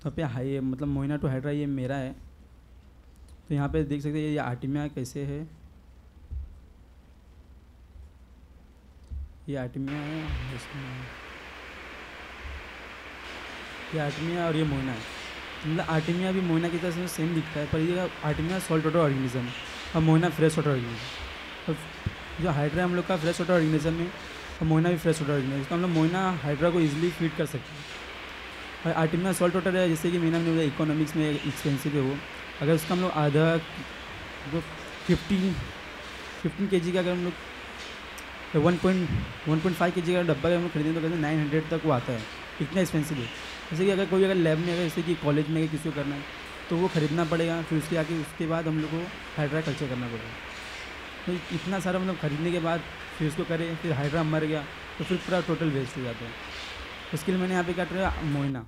तो पे हाई मतलब मोइना टू हाइड्रा ये मेरा है. तो यहाँ पे देख सकते हैं ये आर्टेमिया कैसे है, ये आर्टेमिया है, ये आर्टेमिया और ये मोइना है. मतलब आर्टेमिया भी मोइना की तरह से सेम दिखता है, पर ये आर्टेमिया सॉल्ट वाटर ऑर्गेनिज्म और मोइना फ्रेश वाटर ऑर्गेनिज्म. तो जो हाइड्रा हम लोग का फ्रेश वाटर ऑर्गेनिज्म है और मोइना भी फ्रेश वाटर ऑर्गेनिज्म, तो हम लोग मोइना हाइड्रा को इजीली फीड कर सकते हैं. और आर्टेमिया सॉल्ट वाटर है, जैसे कि मीना ने बोला इकोनॉमिक्स में एक्सपेंसिव है वो. अगर उसका हम लोग आधा जो फिफ्टीन फिफ्टीन के जी का अगर हम लोग one point one point five K G का डब्बा अगर हम लोग खरीदें तो कहते हैं नाइन हंड्रेड तक वो आता है, इतना एक्सपेंसिव है. जैसे कि अगर कोई अगर लैब में अगर जैसे कि कॉलेज में अगर किसी को करना है तो वो ख़रीदना पड़ेगा, फिर उसके आके उसके बाद हम लोग को हाइड्रा कल्चर करना पड़ेगा. तो इतना सारा मतलब ख़रीदने के बाद फिर उसको करें, फिर हाइड्रा मर गया तो फिर पूरा टोटल वेस्ट हो जाता है. उसके लिए मैंने यहाँ पे क्या किया, मोइना.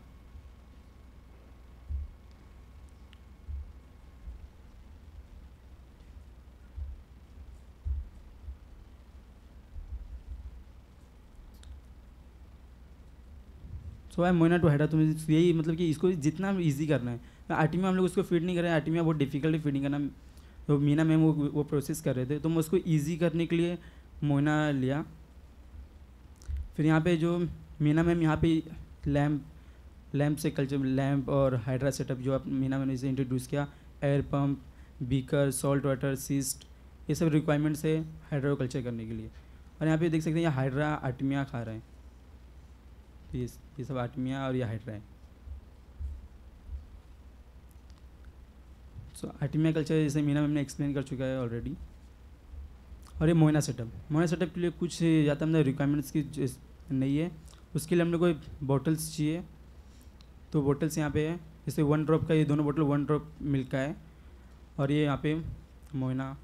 तो आई मोइना टू हाइड्रा तुम्हें यही मतलब कि इसको जितना इजी करना है. आर्टेमिया हम लोग उसको फीड नहीं कर रहे हैं, आर्टेमिया बहुत डिफिकल्ट फीडिंग करना, तो मीना मैम वो वो प्रोसेस कर रहे थे, तो मैं उसको इजी करने के लिए मोइना लिया. फिर यहाँ पे जो मीना मैम यहाँ पे लैम्प लैम्प से कल्चर लैम्प और हाइड्रा सेटअप जो आप मीना मैम ने इसे इंट्रोड्यूस किया, air pump, beaker, salt water, cyst, ये सब रिक्वायरमेंट्स है हाइड्रा कल्चर करने के लिए. और यहाँ पर देख सकते हैं हाइड्रा आर्टेमिया खा रहे हैं, ये ये सब आर्टेमिया और ये हाइड्रा है. सो आर्टेमिया कल्चर जैसे मीना मैम ने एक्सप्लेन कर चुका है ऑलरेडी. और ये मोइना सेटअप, मोइना सेटअप के लिए कुछ ज़्यादा मतलब रिक्वायरमेंट्स की नहीं है, उसके लिए हम लोग को बॉटल्स चाहिए. तो बॉटल्स यहाँ पे है, जैसे वन ड्रॉप का ये दोनों बॉटल वन ड्रॉप मिल्क का है. और ये यहाँ पे मोइना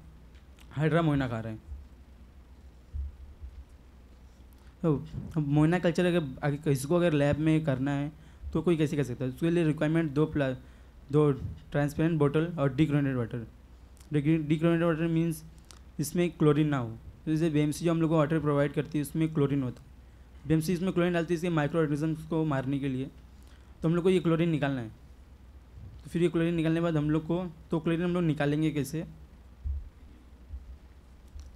हाइड्रा मोइना खा रहे हैं. तो मोइना कल्चर अगर किसी को अगर लैब में करना है तो कोई कैसे कर सकता है. उसके लिए रिक्वायरमेंट दो प्ला दो ट्रांसपेरेंट बोतल और dechlorinated water. Dechlorinated water means इसमें क्लोरीन ना हो, तो जैसे बीएमसी जो हम लोग को वाटर प्रोवाइड करती है उसमें क्लोरीन होता है. बीएमसी इसमें क्लोरीन डालती है इसके माइक्रो ऑर्गेनिजम्स को मारने के लिए, तो हम लोग को ये क्लोरीन निकालना है. तो फिर ये क्लोरीन निकालने के बाद हम लोग को तो क्लोरीन हम लोग निकालेंगे कैसे,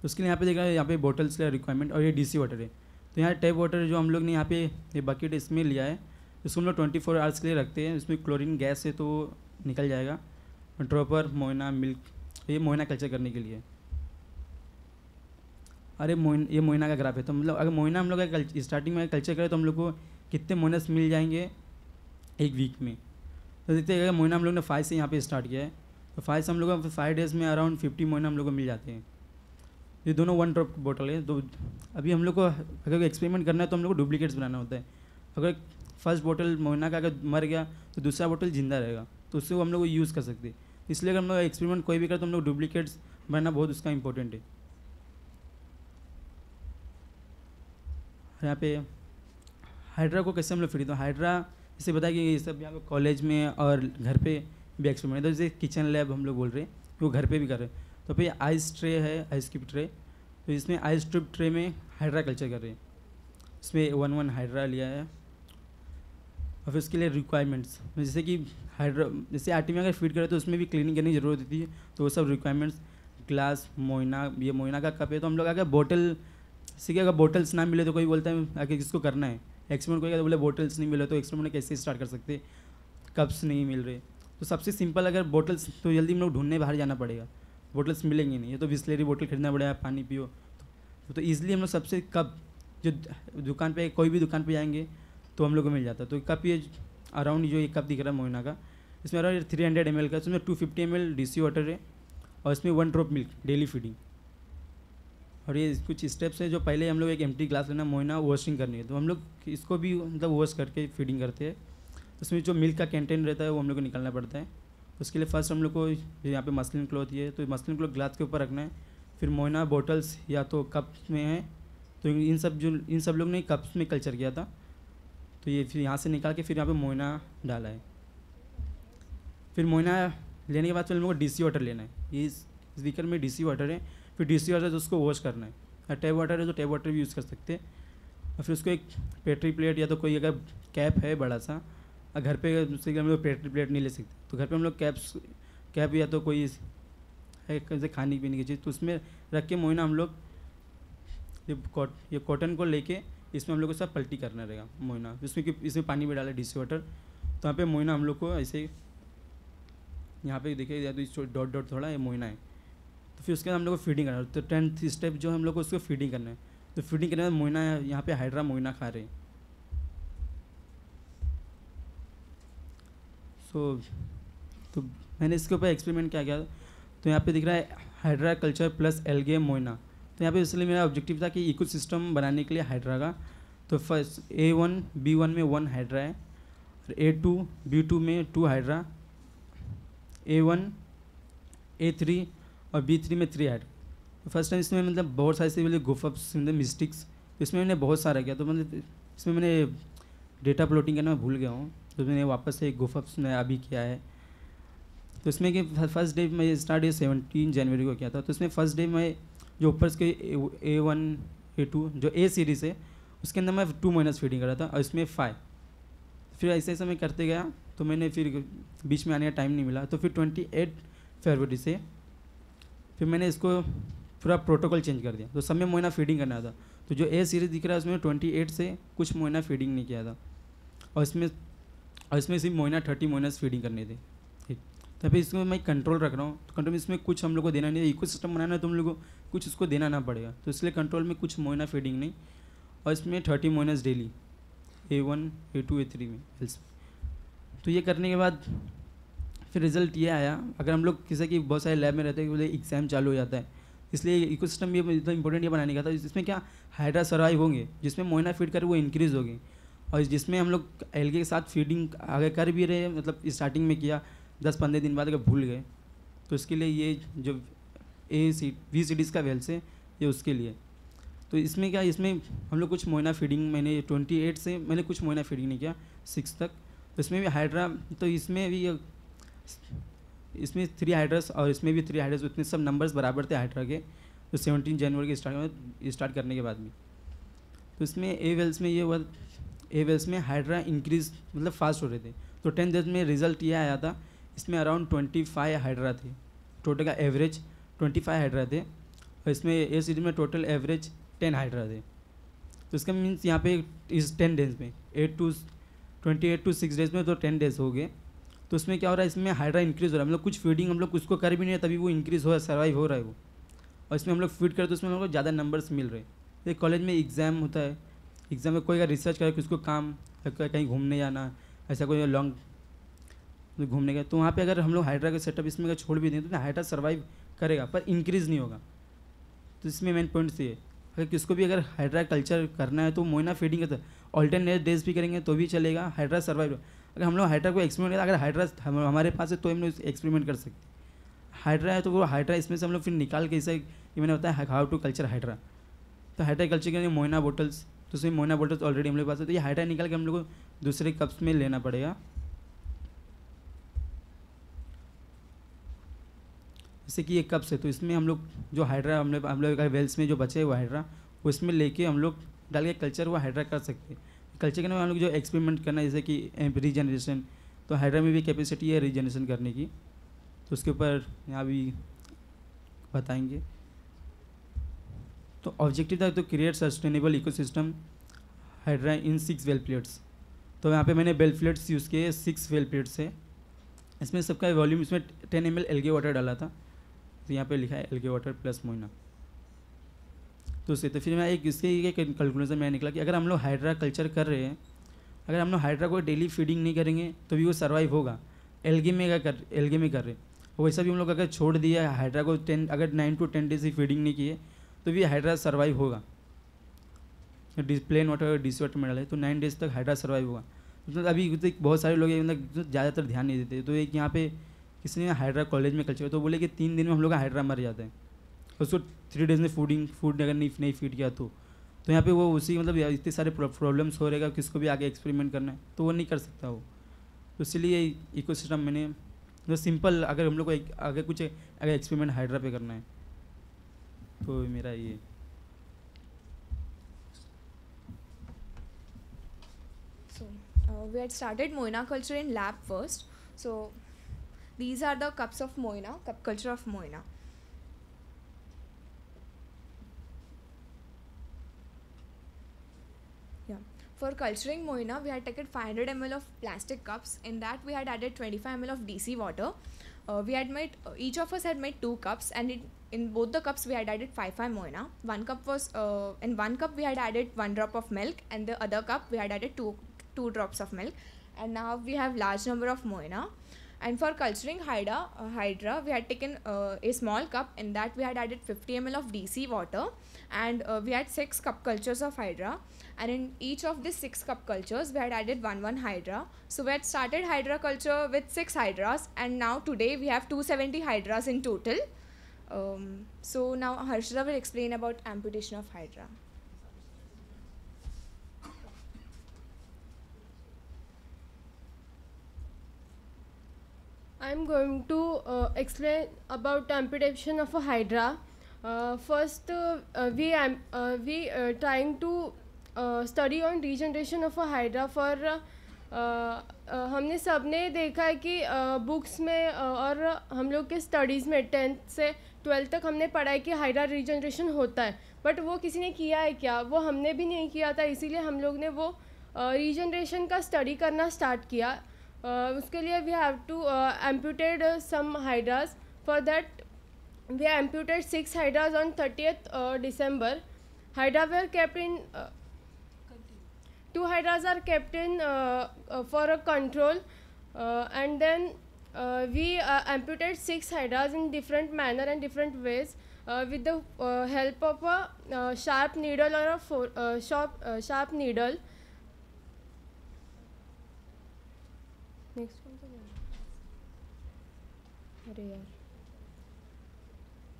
उसके लिए यहाँ पे देखा है यहाँ पे बॉटल्स का रिक्वायरमेंट. और ये डी सी वाटर है, तो यहाँ टैप वाटर जो हम लोग ने यहाँ पे ये यह बकेट इसमें लिया है इसको हम लोग ट्वेंटी फोर आवर्स के लिए रखते हैं। इसमें क्लोरीन गैस है तो निकल जाएगा। ड्रॉपर मोइना मिल्क, ये मोइना कल्चर करने के लिए। अरे मोइन ये मोइना का ग्राफ है, तो मतलब अगर मोइना हम लोग का स्टार्टिंग में कल्चर करें तो हम लोग को कितने मोइनास मिल जाएंगे एक वीक में। तो देखते हैं अगर मोइना हम लोग ने फाइव से यहाँ पे स्टार्ट किया है तो फाइव से हम लोग को फाइव डेज़ में अराउंड फिफ्टी मोइना हम लोग को मिल जाते हैं। ये दोनों वन ड्रॉप बोटल है। तो अभी हम लोग को अगर एक्सपेरिमेंट करना है तो हम लोग को डुप्लीकेट्स बनाना होता है। अगर फर्स्ट बोटल मोइना का अगर मर गया तो दूसरा बोटल जिंदा रहेगा, तो उससे वो हम लोग यूज़ कर सकते हैं। इसलिए अगर हम लोग एक्सपेरिमेंट कोई भी करें तो हम लोग डुप्लीकेट्स बनाना बहुत उसका इम्पोर्टेंट है। यहाँ पे हाइड्रा को कैसे हम लोग फिर हाइड्रा इसे बताया कि ये सब यहाँ पे कॉलेज में और घर पे भी एक्सपेरिमेंट है। तो जैसे किचन लैब हम लोग बोल रहे हैं वो घर पे भी कर रहे हैं। तो फिर आइस ट्रे है, आइस क्यूब ट्रे, तो इसमें आइस ट्यूब ट्रे में हाइड्रा कल्चर कर रहे हैं। इसमें वन वन हाइड्रा लिया है। और फिर उसके लिए रिक्वायरमेंट्स जैसे कि हाइड्रा जैसे आर्टेमिया अगर फीड करें तो उसमें भी क्लीनिंग करने की जरूरत होती है। तो वो सब रिक्वायरमेंट्स ग्लास मोइना, ये मोइना का कप है। तो हम लोग अगर बोटल सीखे अगर बोटल्स ना मिले तो कोई बोलता है आगे किसको करना है एक्सपेरिमेंट कोई तो बोले बोटल्स नहीं मिले तो एक्सपेरिमेंट कैसे स्टार्ट कर सकते, कप्स नहीं मिल रहे। तो सबसे सिंपल अगर बोटल्स तो जल्दी हम लोग ढूंढने बाहर जाना पड़ेगा, बोटल्स मिलेंगे नहीं, ये तो बिस्लेरी बोटल खरीदना पड़ेगा, पानी पियो। तो ईजिली हम लोग सबसे कप जो दुकान पर कोई भी दुकान पर जाएंगे तो हम लोग को मिल जाता है। तो कप ये अराउंड जो ये कप दिख रहा है मोइना का, इसमें around three hundred M L का, इसमें two fifty M L D C water है और इसमें one drop milk daily feeding. और ये कुछ स्टेप्स हैं जो पहले हम लोग एक एम्प्टी ग्लास लेना, मोइना वॉशिंग करनी है तो हम लोग इसको भी मतलब वॉश करके फीडिंग करते हैं। उसमें जो मिल्क का कंटेंट रहता है वो हम लोग को निकालना पड़ता है। उसके लिए फर्स्ट हम लोग को यहाँ पे मसलिन क्लॉथ ये है तो मसलिन क्लॉथ ग्लास के ऊपर रखना है। फिर मोइना बॉटल्स या तो कप में है तो इन सब जो इन सब लोग ने कप्स में कल्चर किया था तो ये फिर यहाँ से निकाल के फिर यहाँ पर मोइना डाला है। फिर मोइना लेने के बाद फिर हम लोग को डी सी वाटर लेना है। ये स्पीकर में डी सी वाटर है, फिर डी सी वाटर तो उसको वॉश करना है और टैप वाटर है तो टैप वाटर भी यूज़ कर सकते हैं। और फिर उसको एक पेट्री प्लेट या तो कोई अगर कैप है बड़ा सा, और घर पे उससे हम लोग पेट्री प्लेट नहीं ले सकते तो घर पे हम लोग कैप्स कैप या तो कोई है जैसे खाने पीने की चीज़ तो उसमें रख के मोइना हम लोग ये कॉट ये कॉटन को लेके इसमें हम लोग को सब पलटी करना रहेगा मोइना। इसमें कि इसमें पानी में डाला डी सी वाटर तो यहाँ पर मोइना हम लोग को ऐसे यहाँ पर देखिए या तो डॉट डॉट थोड़ा ये मोइना है। तो फिर उसके बाद हम लोग को फीडिंग करना है तो टेंथ स्टेप जो हम लोग को उसको फीडिंग करना है। तो फीडिंग करने के बाद मोइना यहाँ पे हाइड्रा मोइना खा रहे हैं। सो so, तो मैंने इसके ऊपर एक्सपेरिमेंट क्या किया तो यहाँ पे दिख रहा है hydra culture plus algae Moina. तो यहाँ पे इसलिए मेरा ऑब्जेक्टिव था कि इकोसिस्टम बनाने के लिए हाइड्रा का। तो first A one B one में वन हाइड्रा है, ए टू बी टू में two hydra, A one A three और बी थ्री में थ्री हाइड। तो फर्स्ट टाइम इसमें मतलब बहुत सारे से बोले गुफअप्स मतलब मिस्टिक्स तो इसमें मैंने बहुत सारा किया। तो मतलब इसमें मैंने डेटा प्लॉटिंग करना भूल गया हूँ तो मैंने वापस से गुफअप्स में अभी किया है। तो इसमें कि फर्स्ट डे मैं स्टार्ट ये सेवनटीन जनवरी को किया था। तो इसमें फर्स्ट डे मैं जो ऊपर के ए वन ए टू जो ए सीरीज़ है उसके अंदर मैं टू माइनस फीडिंग कर रहा था और इसमें फाइव। फिर ऐसे ऐसे मैं करते गया तो मैंने फिर बीच में आने का टाइम नहीं मिला। तो फिर ट्वेंटी एट फरवरी से फिर मैंने इसको पूरा प्रोटोकॉल चेंज कर दिया। तो सब में मोइना फीडिंग करना था तो जो ए सीरीज़ दिख रहा है उसमें अट्ठाईस से कुछ मोइना फीडिंग नहीं किया था और इसमें और इसमें सिर्फ मोइना तीस मोइना फीडिंग करने थे। तो फिर इसमें मैं कंट्रोल रख रहा हूँ तो कंट्रोल में इसमें कुछ हम लोग को देना नहीं है, इकोसिस्टम बनाना है तो हम लोग को कुछ उसको देना ना पड़ेगा। तो इसलिए कंट्रोल में कुछ मोइना फीडिंग नहीं और इसमें तीस Moina daily A one A two A three में। तो ये करने के बाद फिर रिजल्ट ये आया। अगर हम लोग किसी की बहुत सारे लैब में रहते हैं बोले एग्जाम चालू हो जाता है इसलिए इकोसिस्टम ये इतना इंपॉर्टेंट ये बनाने का था जिसमें क्या हाइड्रा सर्वाइव होंगे, जिसमें मोइना फीड कर वो इंक्रीज़ होगी और जिसमें हम लोग एलगी के साथ फीडिंग आगे कर भी रहे मतलब स्टार्टिंग में किया दस पंद्रह दिन बाद अगर भूल गए तो इसके लिए ये जो ए सी वी सीडीज़ का वेल्स है ये उसके लिए। तो इसमें क्या इसमें हम लोग कुछ मोइना फीडिंग मैंने ट्वेंटी एट से मैंने कुछ मोइना फीडिंग नहीं किया सिक्स तक। तो इसमें भी हाइड्रा तो इसमें भी इसमें थ्री हाइड्रस और इसमें भी थ्री हाइड्रस उतने सब नंबर्स बराबर थे हाइड्रा के। तो सेवनटीन जनवरी के स्टार्ट स्टार्ट करने के बाद भी तो इसमें ए वेल्स में ये हुआ ए वेल्स में हाइड्रा इंक्रीज मतलब फास्ट हो रहे थे। तो टेन डेज में रिजल्ट ये आया था इसमें अराउंड ट्वेंटी फाइव हाइड्रा थे, टोटल का एवरेज ट्वेंटी फाइव हाइड्रा थे और इसमें ए सीरीज में टोटल एवरेज टेन हाइड्रा थे। तो इसका मीन्स यहाँ पे इस टेन डेज में एट टू अट्ठाईस टू सिक्स डेज में, तो टेन डेज हो गए। तो उसमें क्या हो रहा है, इसमें हाइड्रा इंक्रीज़ हो रहा है। हम लोग कुछ फीडिंग हम लोग उसको कर भी नहीं है, तभी वो इंक्रीज़ हो रहा है, सर्वाइव हो रहा है वो। और इसमें हम लोग फीड करते तो उसमें हम लोग ज़्यादा नंबर्स मिल रहे हैं। ये कॉलेज में एग्ज़ाम होता है, एग्ज़ाम में कोई का रिसर्च करे, किसको काम कहीं घूमने जाना, ऐसा कोई लॉन्ग घूमने का, तो वहाँ पर अगर हम लोग हाइड्रा का सेटअप इसमें अगर छोड़ भी दें तो हाइड्रा सर्वाइव करेगा पर इंक्रीज़ नहीं होगा। तो इसमें मेन पॉइंट ये, अगर किसको भी अगर हाइड्रा कल्चर करना है तो मोइना फीडिंग करता है, ऑल्टरनेट डेज भी करेंगे तो भी चलेगा, हाइड्रा सर्वाइव। अगर हम लोग हाइड्रा को एक्सपेरिमेंट करें, अगर हाइड्रा हमारे पास है तो हम लोग एक्सपेरिमेंट कर सकते। हाइड्रा है तो वो हाइड्रा इसमें से हम लोग फिर निकाल के, इसे मैंने बताया है हाउ टू कल्चर हाइड्रा। तो हाइड्रा कल्चर करेंगे मोइना बोटल्स, तो उसमें मोइना बोटल्स ऑलरेडी हम लोग पास है, तो ये हाइड्रा निकाल के हम लोग को दूसरे कप्स में लेना पड़ेगा। जैसे कि ये कप्स है तो इसमें हम लोग जो हाइड्रा हम लोग हम लोग वेल्स में जो बचे हुआ हाइड्रा उसमें लेके हम लोग डाल के कल्चर वो हाइड्रा कर सकते हैं। कल्चर करने में हम लोग जो एक्सपेरिमेंट करना है जैसे कि रीजनरेशन, तो हाइड्रा में भी कैपेसिटी है रीजनरेशन करने की, तो उसके ऊपर यहाँ भी बताएंगे। तो ऑब्जेक्टिव था तो create sustainable ecosystem hydra in six well plates. तो यहाँ पे मैंने वेल प्लेट्स यूज़ किए, सिक्स वेल प्लेट्स है। इसमें सबका वॉल्यूम, इसमें ten M L algae water डाला था, तो यहाँ पे लिखा है एलगी वाटर प्लस मोइना। तो उससे तो फिर मैं एक इसके एक कैलकुलेशन में निकला कि अगर हम लोग हाइड्रा कल्चर कर रहे हैं, अगर हम लोग हाइड्रा को डेली फीडिंग नहीं करेंगे तो भी वो सर्वाइव होगा। एलगी में कर एलगी में कर रहे वैसा भी हम लोग अगर छोड़ दिया हाइड्रा को टेन अगर नाइन टू टेन डेज की फीडिंग नहीं किए तो भी हाइड्रा सर्वाइव होगा। प्लेन वाटर डिस वाटर में डाले तो नाइन डेज तक हाइड्रा सर्वाइव होगा। मतलब अभी बहुत सारे लोग मतलब ज़्यादातर ध्यान नहीं देते। तो एक यहाँ पे किसी ने हाइड्रा कॉलेज में कल्चर, तो बोले कि तीन दिन में हम लोग का हाइड्रा मर जाता है, उसको थ्री डेज में फूडिंग फूड अगर नहीं नहीं फीड किया तो तो यहाँ पे वो उसी मतलब इतने सारे प्रॉब्लम्स हो रहेगा। किसको भी आगे एक्सपेरिमेंट करना है तो वो नहीं कर सकता वो। तो इसलिए इकोसिस्टम मैंने तो सिंपल, अगर हम लोग को एक, अगर कुछ अगर एक्सपेरिमेंट हाइड्रा पे करना है तो मेरा ये Uh, we had started Moina culture in lab first, so these are the cups of Moina, cup culture of Moina. Yeah, for culturing Moina, we had taken five hundred milliliters of plastic cups. In that, we had added twenty-five milliliters of D C water. Uh, we had made uh, each of us had made two cups, and it, in both the cups we had added five five Moina. One cup was uh, in one cup we had added one drop of milk, and the other cup we had added two. two drops of milk, and now we have large number of Moina. And for culturing hydra, uh, hydra we had taken uh, a small cup. In that we had added fifty milliliters of D C water, and uh, we had six cup cultures of hydra, and in each of these six cup cultures we had added one one hydra. So we had started hydra culture with six hydras, and now today we have two hundred seventy hydras in total. Um, so now Harshra will explain about amputation of hydra. I am going to uh, explain about amputation of a hydra. Uh, first, uh, uh, we am uh, we uh, trying to uh, study on regeneration of a hydra. For हमने सबने देखा है कि books में और हम लोग के studies में tenth से twelfth तक हमने पढ़ा है कि hydra regeneration होता है, but वो किसी ने किया है क्या? वो हमने भी नहीं किया था, इसीलिए हम लोग ने वो regeneration का study करना start किया. Uh, उसके लिए we have to amputated some hydras. For that we amputated six hydras on thirtieth December. Hydra we are kept in two hydras are kept in for a control, and then we amputated six hydras in different manner and different ways with the help of a sharp needle और a sharp sharp needle.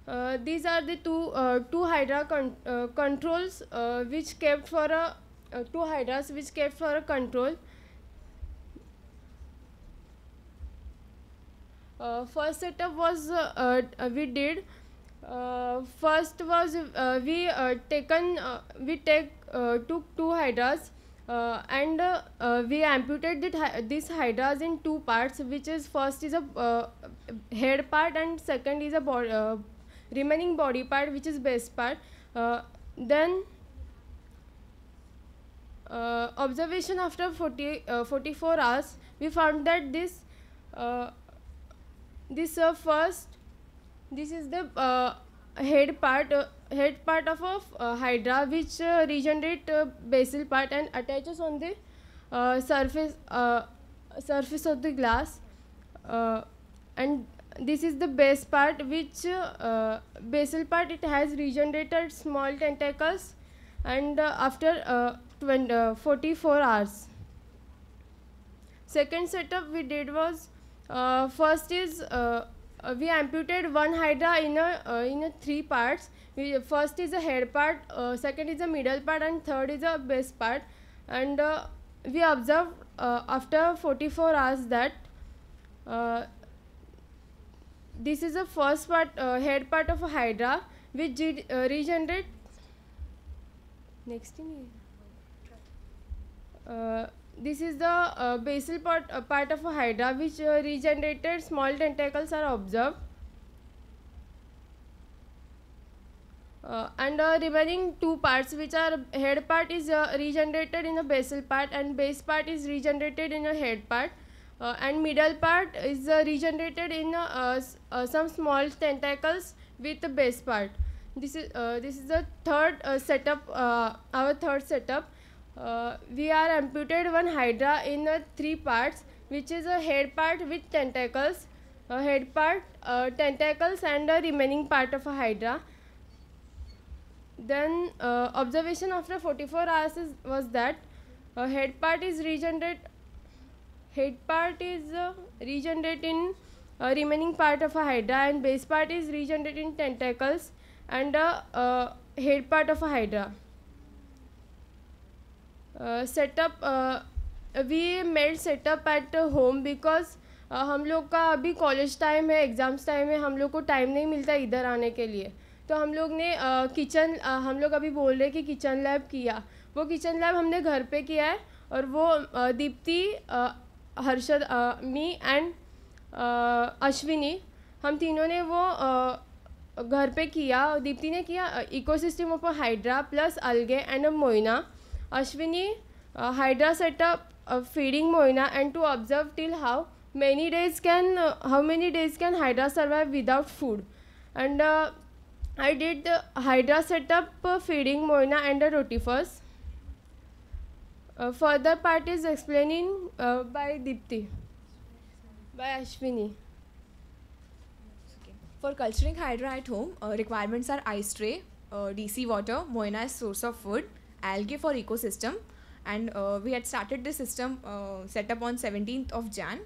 Uh, these are the two uh, two hydra con uh, controls uh, which kept for a uh, two hydras which kept for a control. Uh, first setup was uh, uh, we did. Uh, first was uh, we uh, taken uh, we take uh, took two hydras. Uh, and uh, uh, we amputed the these hydras in two parts, which is first is a uh, head part and second is a body, uh, remaining body part, which is base part. Uh, then uh, observation after forty-four hours, we found that this uh, this uh, first this is the uh, head part uh, head part of a uh, hydra, which uh, regenerate uh, basal part and attaches on the uh, surface uh, surface of the glass, uh, and this is the base part, which uh, uh, basal part, it has regenerated small tentacles, and uh, after uh, twenty, uh, forty-four hours. Second setup we did was, uh, first is uh, Uh, we amputated one hydra in a, uh, in a three parts. We, first is the head part, uh, second is the middle part, and third is the base part. And uh, we observed uh, after forty-four hours that uh, this is the first part, uh, head part of a hydra, which did, uh, regenerate. Next thing, uh, this is the uh, basal part, uh, part of a hydra, which uh, regenerated small tentacles are observed, uh, and the uh, remaining two parts, which are head part, is uh, regenerated in a basal part, and base part is regenerated in a head part, uh, and middle part is uh, regenerated in uh, uh, uh, some small tentacles with the base part. This is uh, this is the third uh, setup. Uh, our third setup. Uh, we are amputated one hydra in uh, three parts, which is a head part with tentacles, a head part, uh, tentacles, and a remaining part of a hydra. Then uh, observation after forty-four hours is, was that a uh, head part is regenerate, head part is uh, regenerate in uh, remaining part of a hydra, and base part is regenerate in tentacles and uh, uh, head part of a hydra. Uh, setup uh, we made setup at uh, home because uh, हम लोग का अभी college time है, exams time है, हम लोग को time नहीं मिलता इधर आने के लिए. तो हम लोग ने किचन uh, uh, हम लोग अभी बोल रहे कि किचन लैब किया, वो किचन लैब हमने घर पे किया है. और वो uh, Deepti, uh, Harshad, me and Ashwini, हम तीनों ने वो uh, घर पे किया. दीप्ति ने किया ecosystem of hydra plus algae and Moina. Ashwini, uh, Hydra set up uh, feeding Moina and to observe till how many days can uh, how many days can Hydra survive without food. And uh, I did the Hydra set up uh, feeding Moina and the rotifers. Uh, further part is explaining uh, by Dipti, by Ashwini. For culturing Hydra at home, uh, requirements are ice tray, uh, D C water, Moina is source of food, algae for ecosystem, and uh, we had started this system uh, setup on seventeenth of Jan.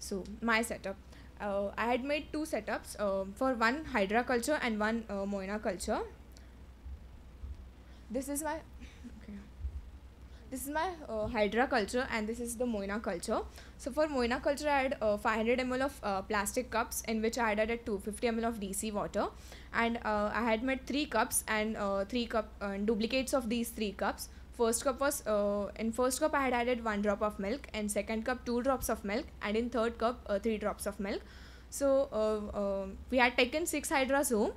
So my setup, uh, I had made two setups, uh, for one hydra culture and one uh, Moina culture. This is my okay. This is my uh, hydra culture, and this is the Moina culture. So for Moina culture, I had uh, five hundred milliliters of uh, plastic cups, in which I had added two hundred fifty milliliters of D C water, and uh, I had made three cups and uh, three cup uh, duplicates of these three cups. First cup was uh, in first cup I had added one drop of milk, and second cup two drops of milk, and in third cup uh, three drops of milk. So uh, uh, we had taken six hydras home.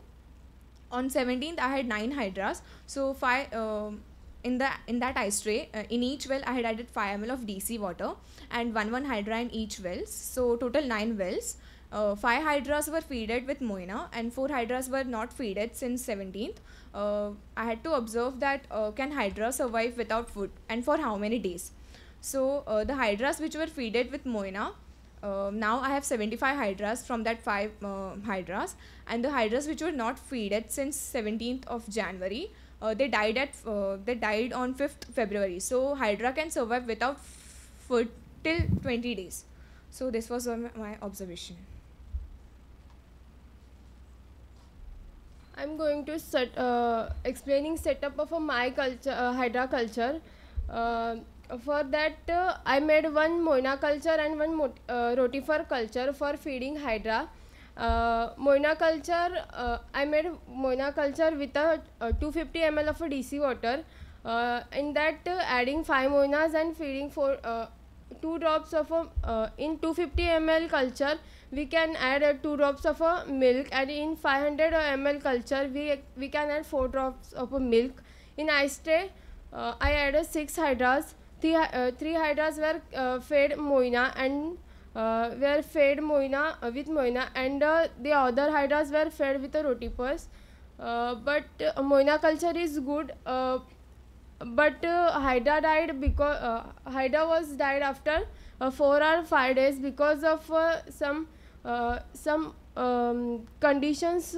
On seventeenth, I had nine hydras. So five. Uh, In the in that ice tray, uh, in each well, I had added five milliliters of D C water and one one hydra in each wells. So total nine wells. Uh, five hydras were feeded with Moina, and four hydras were not feeded since seventeenth. Uh, I had to observe that uh, can hydra survive without food and for how many days. So uh, the hydras which were feeded with Moina, uh, now I have seventy-five hydras from that five uh, hydras, and the hydras which were not feeded since seventeenth of January. Uh, they died at uh, they died on fifth February. So hydra can survive without food till twenty days. So this was uh, my observation. I'm going to set, uh, explaining setup of a my culture uh, hydra culture. Uh, for that uh, I made one Moina culture and one mot uh, rotifer culture for feeding hydra. Uh, Moina culture, uh, I made Moina culture with a uh, two hundred fifty milliliters of a D C water. Uh, in that, uh, adding five Moinas and feeding four, uh, two drops of a, uh, in two hundred fifty milliliters culture, we can add uh, two drops of a milk, and in five hundred milliliters culture, we we can add four drops of a milk. In ice tray, Uh, I added six hydras. Three, uh, three hydras were uh, fed Moina and uh, were fed Moina uh, with Moina, and uh, the other hydras were fed with the roti purse. Uh, but uh, Moina culture is good. Uh, but uh, Hydra died because uh, Hydra was died after uh, four or five days because of uh, some uh, some um, conditions.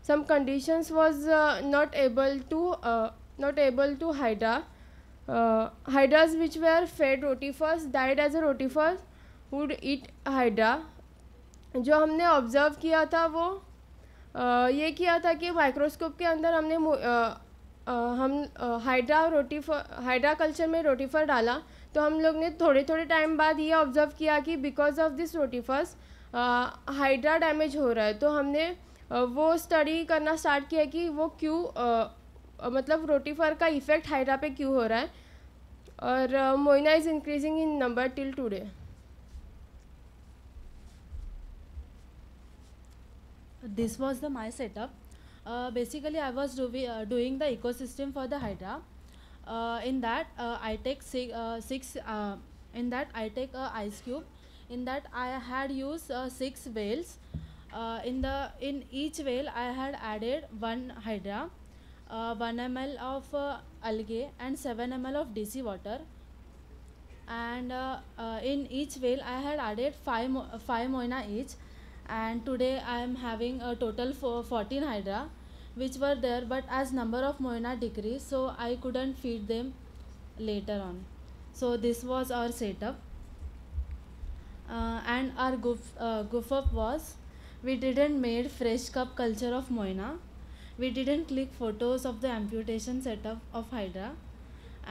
Some conditions was uh, not able to uh, not able to Hydra. Uh, hydras which were fed roti first died as a roti first would eat Hydra. जो हमने observe किया था वो uh, ये किया था कि microscope के अंदर हमने uh, uh, हम uh, Hydra roti Hydra culture में roti fur डाला, तो हम लोग ने थोड़े थोड़े time बाद ये observe किया कि because of this roti first uh, Hydra damage हो रहा है. तो हमने uh, वो study करना start किया कि वो क्यों uh, Uh, मतलब रोटीफर का इफेक्ट हाइड्रा पे क्यों हो रहा है. और मोइना is increasing in number till today. This was the my setup. Basically I was doing the ecosystem for the hydra. In that I take six in that I take a ice cube. In that I had use six wells. In the in each well I had added one hydra, Uh, one milliliter of uh, algae and seven milliliters of D C water, and uh, uh, in each whale I had added five mo five moina each, and today I am having a total for fourteen hydra which were there, but as number of moina decreased so I couldn't feed them later on. So this was our setup, uh, and our goof, uh, goof up was we didn't made fresh cup culture of moina. We didn't click photos of the amputation setup of Hydra,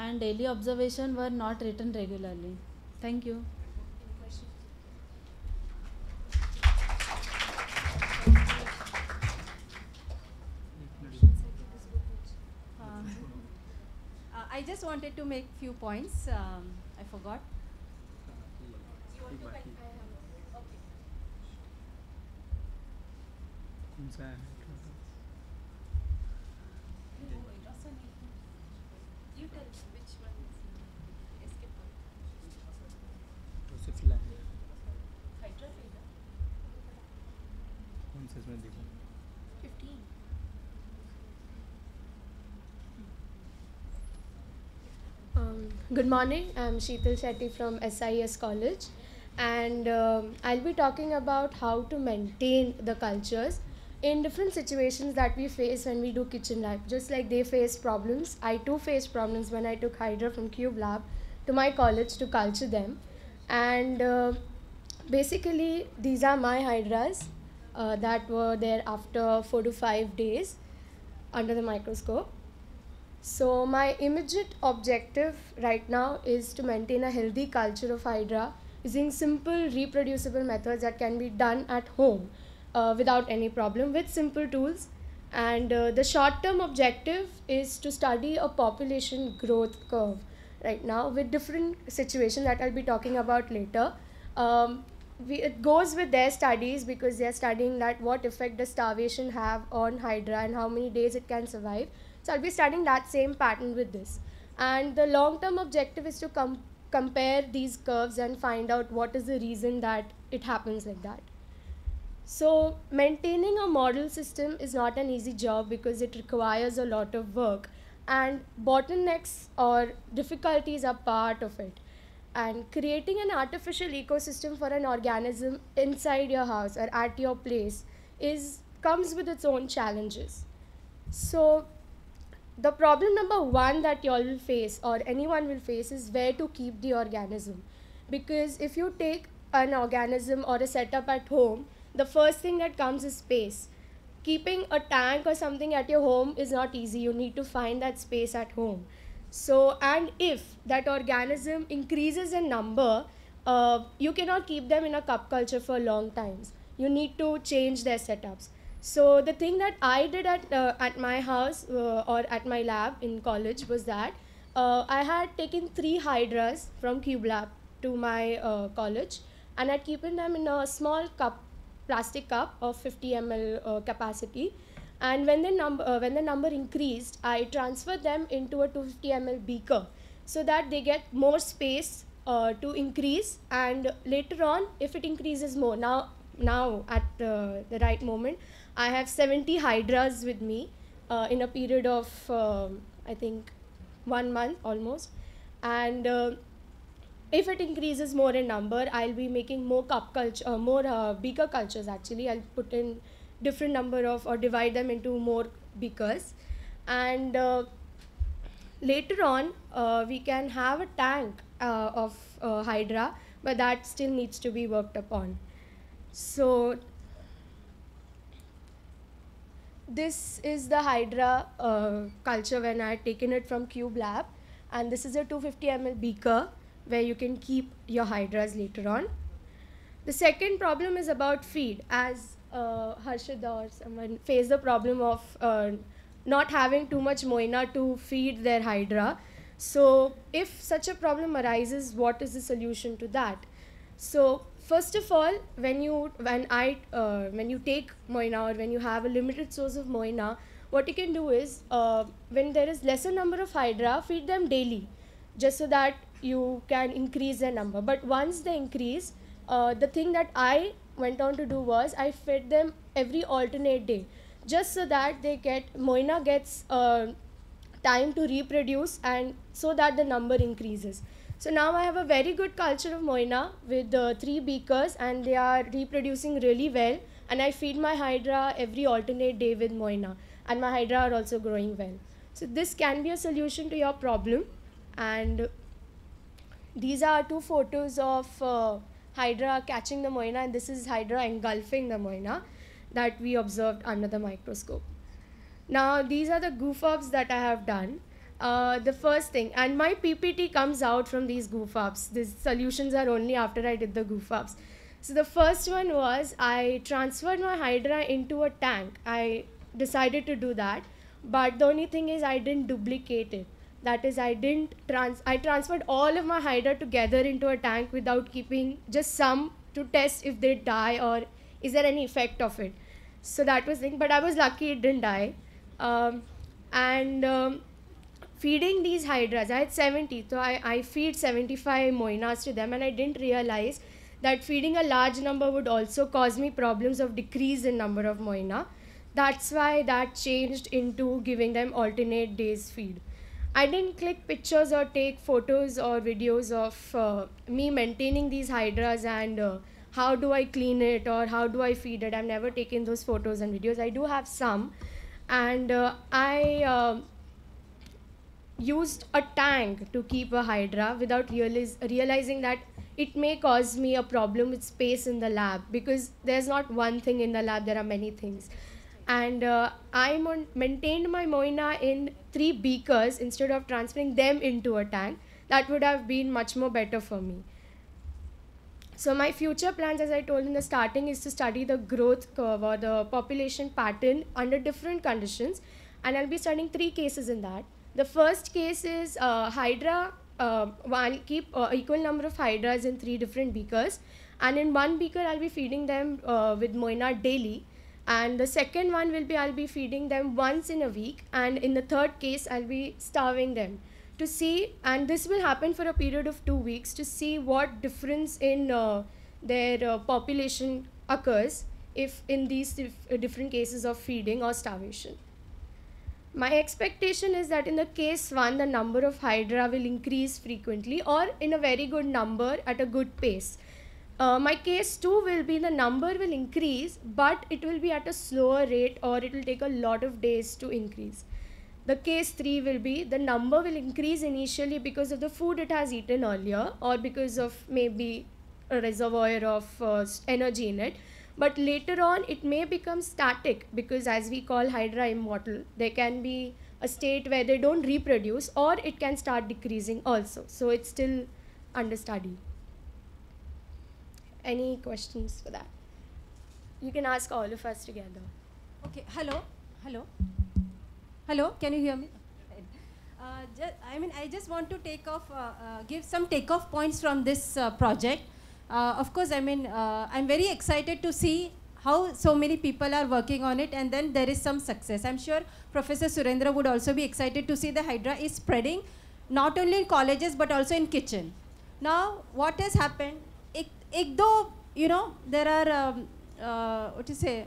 and daily observation were not written regularly. Thank you. Uh, I just wanted to make few points. Um, I forgot. You want to okay. You tell me which one is escape one. Hydra Hydra. कौन से इसमें देखो? Fifteen. Um, good morning. I'm Sheetal Shetty from S I S College, and um, I'll be talking about how to maintain the cultures in different situations that we face when we do kitchen lab. Just like they face problems, I too faced problems when I took Hydra from CUBE lab to my college to culture them. And uh, basically these are my hydras uh, that were there after four to five days under the microscope. So my immediate objective right now is to maintain a healthy culture of Hydra using simple reproducible methods that can be done at home. Uh, without any problem, with simple tools. And uh, the short-term objective is to study a population growth curve right now with different situations that I'll be talking about later. Um, we, it goes with their studies because they're studying that what effect does starvation have on Hydra and how many days it can survive. So I'll be studying that same pattern with this. And the long-term objective is to com compare these curves and find out what is the reason that it happens like that. So maintaining a model system is not an easy job because it requires a lot of work, and bottlenecks or difficulties are part of it. And creating an artificial ecosystem for an organism inside your house or at your place is comes with its own challenges. So the problem number one that you all will face or anyone will face is where to keep the organism, because if you take an organism or a setup at home, the first thing that comes is space. Keeping a tank or something at your home is not easy. You need to find that space at home. So, and if that organism increases in number, uh, you cannot keep them in a cup culture for long times. You need to change their setups. So the thing that I did at, uh, at my house uh, or at my lab in college was that uh, I had taken three hydras from CUBE lab to my uh, college, and I'd keeping them in a small cup plastic cup of fifty milliliters uh, capacity, And when the number uh, when the number increased, I transferred them into a two hundred fifty milliliter beaker so that they get more space uh, to increase. And later on, if it increases more, now now at uh, the right moment, I have seventy hydras with me uh, in a period of uh, I think one month almost. And uh, if it increases more in number, I'll be making more cup culture, uh, more uh, beaker cultures actually. I'll put in different number of, or divide them into more beakers. And uh, later on, uh, we can have a tank uh, of uh, Hydra, but that still needs to be worked upon. So this is the Hydra uh, culture when I had taken it from CUBE lab. And this is a two hundred fifty milliliter beaker where you can keep your hydras later on. The second problem is about feed, as uh, Harshada or someone faced the problem of uh, not having too much Moina to feed their hydra. So if such a problem arises, what is the solution to that? So first of all, when you, when I, uh, when you take Moina, or when you have a limited source of Moina, what you can do is, uh, when there is lesser number of hydra, feed them daily, just so that you can increase their number. But once they increase, uh, the thing that I went on to do was I fed them every alternate day, just so that they get, Moina gets uh, time to reproduce, and so that the number increases. So now I have a very good culture of Moina with uh, three beakers, and they are reproducing really well. And I feed my hydra every alternate day with Moina, and my hydra are also growing well. So this can be a solution to your problem. And these are two photos of uh, Hydra catching the Moina, and this is Hydra engulfing the Moina that we observed under the microscope. Now these are the goof-ups that I have done. Uh, the first thing, and my P P T comes out from these goof-ups. These solutions are only after I did the goof-ups. So the first one was I transferred my Hydra into a tank. I decided to do that, but the only thing is I didn't duplicate it. That is, I didn't trans. I transferred all of my hydra together into a tank without keeping just some to test if they die or is there any effect of it. So that was thing. But I was lucky it didn't die. Um, and um, feeding these hydras, I had seventy. So I I feed seventy-five Moinas to them, and I didn't realize that feeding a large number would also cause me problems of decrease in number of Moina. That's why that changed into giving them alternate days feed. I didn't click pictures or take photos or videos of uh, me maintaining these hydras and uh, how do I clean it or how do I feed it. I've never taken those photos and videos. I do have some. And uh, I uh, used a tank to keep a hydra without realize, realizing that it may cause me a problem with space in the lab, because there's not one thing in the lab, there are many things. And uh, I maintained my Moina in three beakers instead of transferring them into a tank. That would have been much more better for me. So my future plans, as I told in the starting, is to study the growth curve or the population pattern under different conditions. And I'll be studying three cases in that. The first case is uh, Hydra, uh, one keep uh, equal number of hydras in three different beakers. And in one beaker, I'll be feeding them uh, with Moina daily. And the second one will be I'll be feeding them once in a week, and in the third case I'll be starving them to see, and this will happen for a period of two weeks to see what difference in uh, their uh, population occurs if in these dif uh, different cases of feeding or starvation. My expectation is that in the case one, the number of hydra will increase frequently or in a very good number at a good pace. Uh, my case two will be the number will increase, but it will be at a slower rate or it will take a lot of days to increase. The case three will be the number will increase initially because of the food it has eaten earlier or because of maybe a reservoir of uh, energy in it. But later on, it may become static because, as we call Hydra immortal, there can be a state where they don't reproduce or it can start decreasing also. So it's still under study. Any questions for that? You can ask all of us together. Okay, hello, hello. Hello, can you hear me? Uh, just, I mean, I just want to take off, uh, uh, give some takeoff points from this uh, project. Uh, of course, I mean, uh, I'm very excited to see how so many people are working on it, and then there is some success. I'm sure Professor Surendra would also be excited to see the Hydra is spreading, not only in colleges, but also in kitchen. Now, what has happened, it, it though, you know, there are, um, uh, what you say,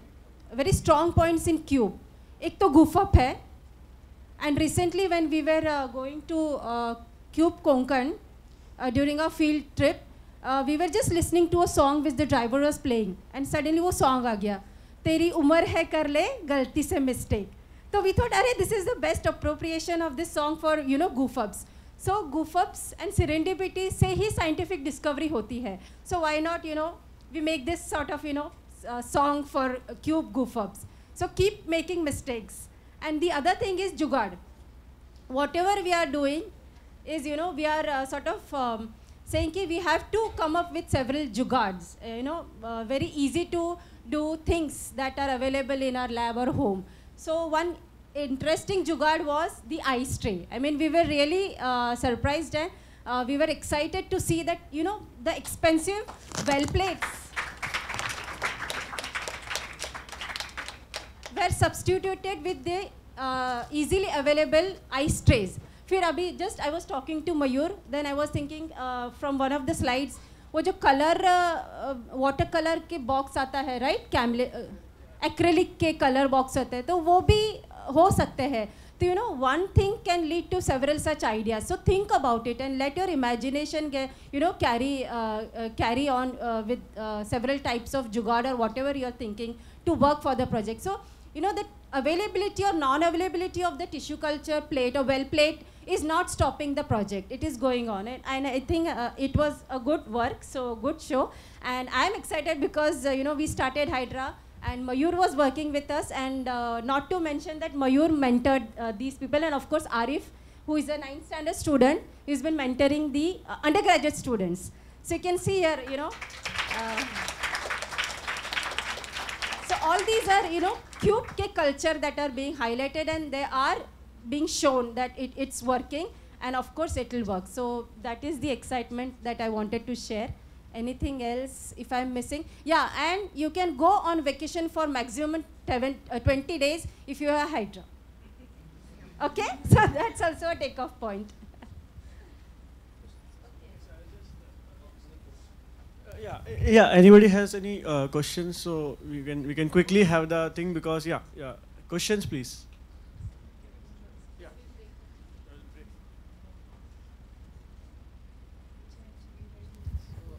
very strong points in CUBE. Ek to goof up hai, and recently when we were uh, going to uh, CUBE Konkan, uh, during our field trip, uh, we were just listening to a song which the driver was playing, and suddenly wo song aa gaya, Teri umar hai kar le, galti se mistake. So we thought, arey, this is the best appropriation of this song for, you know, goof-ups. So goof-ups and serendipity se hi scientific discovery hoti hai. So why not, you know, we make this sort of, you know, uh, song for uh, CUBE goof-ups. So keep making mistakes. And the other thing is jugaad. Whatever we are doing is, you know, we are uh, sort of um, saying ki we have to come up with several jugaads, uh, you know, uh, very easy to do things that are available in our lab or home. So one interesting jugaad was the ice tray. I mean, we were really uh, surprised, and uh, we were excited to see that, you know, the expensive bell plates were substituted with the uh, easily available ice trays. Fir abhi just I was talking to Mayur, then I was thinking uh, from one of the slides, wo jo color, uh, uh, watercolor ke box aata hai, right? Camel, uh, acrylic ke color box hote hai, to wo bhi ho sakte hai. So you know, one thing can lead to several such ideas. So think about it and let your imagination get, you know, carry, uh, uh, carry on uh, with uh, several types of jugaad or whatever you're thinking to work for the project. So, you know, the availability or non-availability of the tissue culture plate or well plate is not stopping the project. It is going on. And, and I think uh, it was a good work, so good show. And I'm excited because, uh, you know, we started Hydra and Mayur was working with us. And uh, not to mention that Mayur mentored uh, these people. And of course, Arif, who is a ninth standard student, he's been mentoring the uh, undergraduate students. So you can see here, you know. Uh, So all these are, you know, CUBE ke culture that are being highlighted, and they are being shown that it, it's working, and of course it will work. So that is the excitement that I wanted to share. Anything else if I'm missing? Yeah, and you can go on vacation for maximum twenty days if you are Hydra. Okay, so that's also a takeoff point. Yeah, yeah, anybody has any uh, questions, so we can we can quickly have the thing, because yeah, yeah, questions please. Yeah.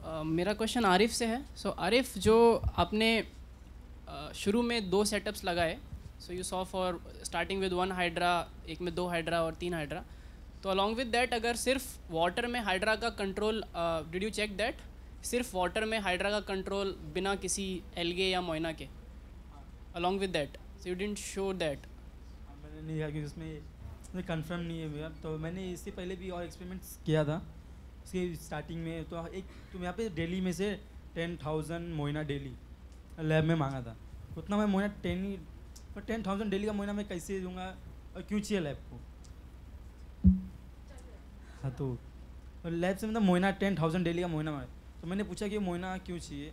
Uh, मेरा question Arif से है. So Arif, जो आपने uh, शुरू में दो setups लगाए, so you saw for starting with one hydra, एक में दो हाइड्रा और तीन हाइड्रा, तो along with that अगर सिर्फ वाटर में हाइड्रा का control, did you check that? सिर्फ वाटर में हाइड्रा का कंट्रोल बिना किसी एलगे या मोइना के, along with that, so you didn't show that. मैंने नहीं किया, क्योंकि उसमें कंफर्म नहीं है मेरा. तो मैंने इससे पहले भी और एक्सपेरिमेंट्स किया था उसके स्टार्टिंग में. तो एक तो यहाँ पे डेली में से ten thousand Moina daily lab में मांगा था. उतना मैं मोइना टेन ही पर टेन थाउजेंड डेली का मोइना मैं कैसे दूँगा, और क्यों चाहिए लैब को? हाँ, तो लैब से मतलब मोइना टेन थाउजेंड डेली का मोइना मांगा. तो मैंने पूछा कि मोइना क्यों चाहिए,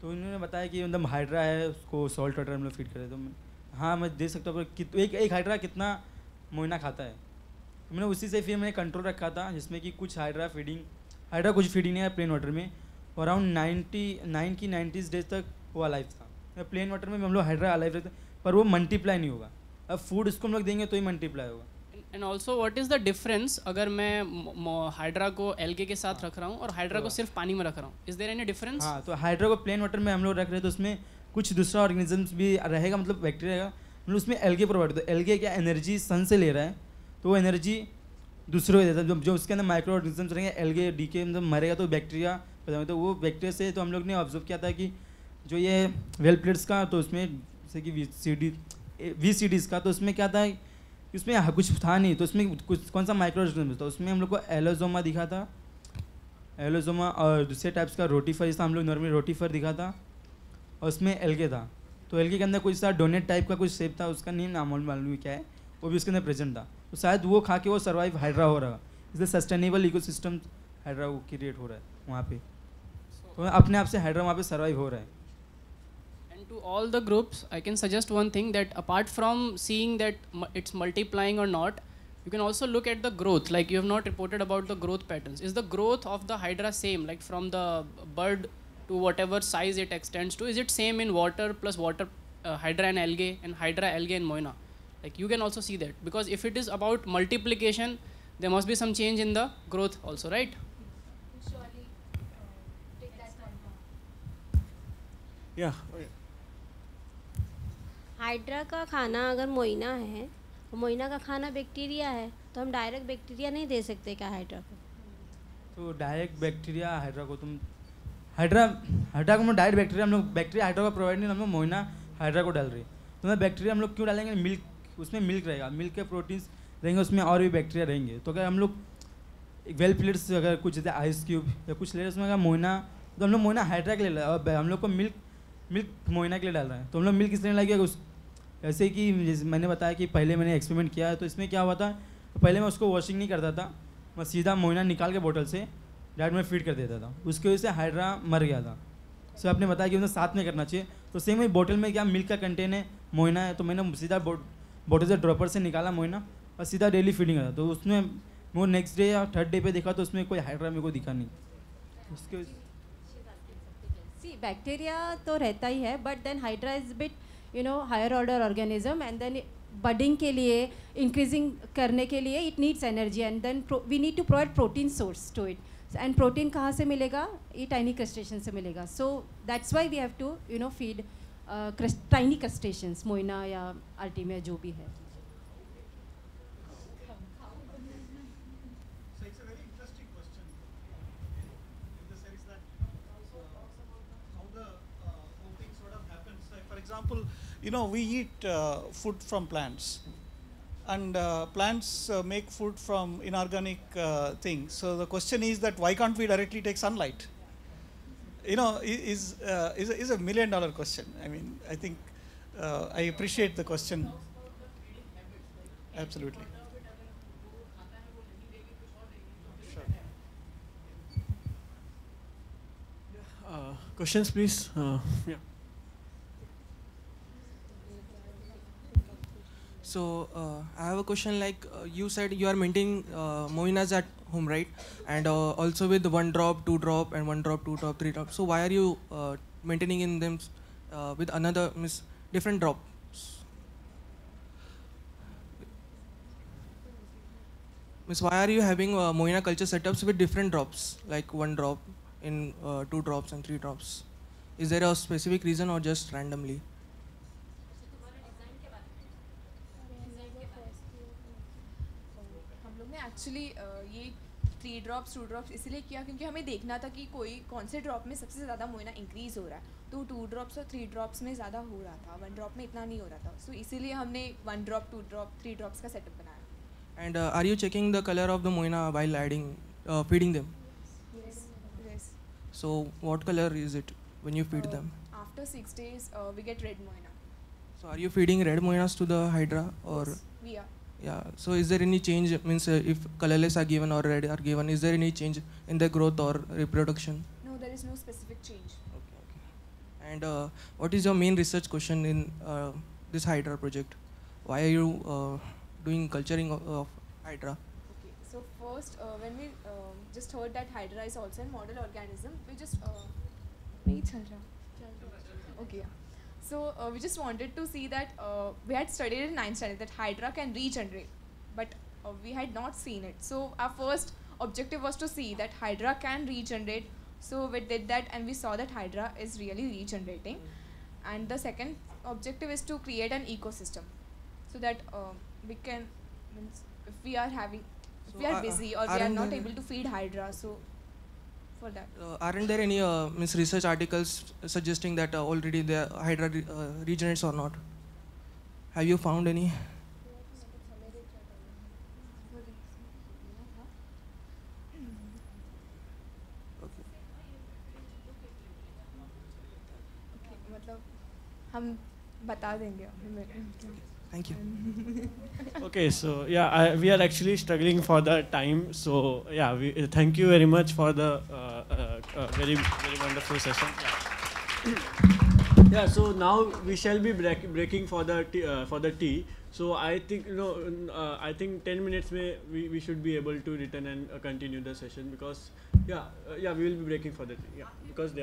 तो इन्होंने बताया कि मतलब हाइड्रा है, उसको सॉल्ट वाटर हम लोग फीड करें. तो मैं, हाँ मैं दे सकता हूँ, पर एक एक हाइड्रा कितना मोइना खाता है. तो मैंने उसी से फिर मैंने कंट्रोल रखा था, जिसमें कि कुछ हाइड्रा फीडिंग हाइड्रा कुछ फीडिंग नहीं है प्लेन वाटर में. अराउंड नाइन्टी नाइन की नाइन्टीज डेज तक वो अलाइव था. प्लेन वाटर में हम लोग हाइड्रा अलाइव रहते, पर वो मल्टीप्लाई नहीं होगा. अब फूड इसको हम लोग देंगे तो ही मल्टीप्लाई होगा. And also what is the difference अगर मैं हाइड्रा को एलगे के साथ रख रहा हूँ और हाइड्रा को सिर्फ पानी में रख रहा हूँ, इज देयर एनी डिफरेंस? हाँ, तो हाइड्रा को प्लेन वाटर में हम लोग रख रहे हैं, तो उसमें कुछ दूसरा ऑर्गेनिजम्स भी रहेगा, मतलब बैक्टीरिया का, मतलब उसमें एलगे प्रोवाइड. तो एलगे क्या एनर्जी सन से ले रहा है, तो वो एनर्जी दूसरे को देता है. जब जो उसके अंदर माइक्रो ऑर्गेनिजम्स रहेंगे, एलगे डी के मतलब मरेगा, तो बैक्टीरिया, तो वो बैक्टीरिया से तो हम लोग ने ऑब्जर्व किया था कि जो ये वेल प्लेट्स का, तो उसमें जैसे कि V C D V C Ds का, तो उसमें क्या था, उसमें कुछ था नहीं. तो उसमें कुछ कौन सा माइक्रो ऑर्गेनिज्म था, उसमें हम लोग को एलोजोमा दिखा था, एलोजोमा, और दूसरे टाइप्स का रोटीफर, जैसा हम लोग नॉर्मली रोटीफर दिखा था, और उसमें एलगे था. तो एलगे के अंदर कुछ सा डोनेट टाइप का कुछ शेप था, उसका नेम नाम मालूम क्या है, वो भी उसके अंदर प्रेजेंट था. तो शायद वो खा के वो सर्वाइव हाइड्रा हो रहा है, इसलिए सस्टेनेबल इकोसिस्टम हाइड्रा क्रिएट हो रहा है वहाँ पर. तो अपने आप से हाइड्रा वहाँ पर सर्वाइव हो रहा है. to all the groups, I can suggest one thing, that apart from seeing that it's multiplying or not, you can also look at the growth. Like you have not reported about the growth patterns. Is the growth of the Hydra same, like from the bird to whatever size it extends to? Is it same in water plus water, uh, Hydra and algae, and Hydra, algae and Moina? Like you can also see that, because if it is about multiplication, there must be some change in the growth also, right? Yeah. Hydra का खाना अगर Moina है, Moina का खाना bacteria है, तो हम direct bacteria नहीं दे सकते क्या हाइड्रा को? तो डायरेक्ट बैक्टीरिया हाइड्रा को तुम हाइड्रा हाइड्रा को हम डायरेक्ट बैक्टीरिया हम लोग बैक्टीरिया हाइड्रा का प्रोवाइड नहीं, हम लोग मोइना हाइड्रा को डाल रहे हैं। तो मैं बैक्टीरिया हम लोग क्यों डालेंगे? मिल्क, उसमें मिल्क रहेगा, मिल्क के प्रोटीन्स रहेंगे, उसमें और भी बैक्टीरिया रहेंगे। तो अगर हम लोग वेल प्लेट्स अगर कुछ जैसे आइस क्यूब या कुछ ले रहे उसमें अगर मोइना, तो हम लोग मोइना हाइड्रा के ले रहे हैं और हम लोग को मिल्क मिल्क मोइना के लिए डाल रहे हैं। तो हम लोग मिल्क इसलिए लगे उस जैसे कि मैंने बताया कि पहले मैंने एक्सपेरिमेंट किया है, तो इसमें क्या हुआ था, पहले मैं उसको वॉशिंग नहीं करता था, मैं सीधा मोइना निकाल के बोतल से डायरेक्ट में फीड कर देता था, उसकी वजह से हाइड्रा मर गया था। सो आपने बताया कि उन्हें साथ में करना चाहिए। तो सेम वही बोतल में क्या मिल्क का कंटेन है, मोइना है, तो मैंने सीधा बोतल से ड्रॉपर से निकाला मोइना और सीधा डेली फीडिंग करता। तो उसमें वो नेक्स्ट डे या थर्ड डे पर देखा तो उसमें कोई हाइड्रा मेरे को दिखा नहीं। उसके See, bacteria तो रहता ही है, but then Hydra is bit, you know, higher order organism, and then budding के लिए, increasing करने के लिए it needs energy, and then pro, we need to provide protein source to it. And protein कहाँ से मिलेगा? ये tiny crustaceans से मिलेगा. So that's why we have to, you know, feed uh, crust, tiny crustaceans, Moina या Artemia जो भी है. Example, you know, we eat uh, food from plants, and uh, plants uh, make food from inorganic uh, things. So the question is that why can't we directly take sunlight? You know, is uh, is is a million dollar question. I mean, I think uh, I appreciate the question. Absolutely. Sure. Uh, questions, please. Uh, yeah. So uh, I have a question, like uh, you said you are maintaining uh, Moinas at home, right? And uh, also with one drop, two drop, and one drop, two drop, three drop. So why are you uh, maintaining in them uh, with another miss different drops? Miss, why are you having uh, Moina culture setups with different drops, like one drop, in uh, two drops, and three drops? Is there a specific reason or just randomly? Actually ये three drops two drops इसलिए किया क्योंकि हमें देखना था कि कोई कौन से ड्रॉप में सबसे ज़्यादा मोइना इंक्रीज़ हो रहा है, तो टू ड्रॉप्स और थ्री ड्रॉप्स में ज़्यादा हो रहा था, वन ड्रॉप में इतना नहीं हो रहा था। सो इसीलिए हमने one drop two drop three drops का सेटअप बनाया। And are you checking the colour of the moina while adding feeding them? Yes. So what colour is it when you feed them? After six days we get red moina. So are you feeding red moinas to the hydra और? We are. Yeah. So, is there any change? Means, uh, if colorless are given or red are given, is there any change in the growth or reproduction? No, there is no specific change. Okay. Okay. And uh, what is your main research question in uh, this Hydra project? Why are you uh, doing culturing of, of Hydra? Okay. So first, uh, when we uh, just heard that Hydra is also a model organism, we just. नहीं चल रहा. Okay. So uh, we just wanted to see that uh, we had studied in ninth standard that Hydra can regenerate, but uh, we had not seen it. So our first objective was to see that Hydra can regenerate. So we did that, and we saw that Hydra is really regenerating. Mm-hmm. And the second objective is to create an ecosystem, so that uh, we can, if we are having, if so we are uh, busy or we are not able to feed Hydra, so. For that. Uh, aren't there any uh, mis research articles suggesting that uh, already the Hydra re uh, regenerates or not? Have you found any? Okay. मतलब हम बता देंगे. Thank you. Okay, so yeah, I, we are actually struggling for the time. So yeah, we, uh, thank you very much for the uh, uh, uh, very very wonderful session. Yeah. Yeah, so now we shall be break, breaking for the tea, uh, for the tea. So I think you know, uh, I think ten minutes may we, we should be able to return and uh, continue the session because yeah, uh, yeah, we will be breaking for the tea. Yeah, because they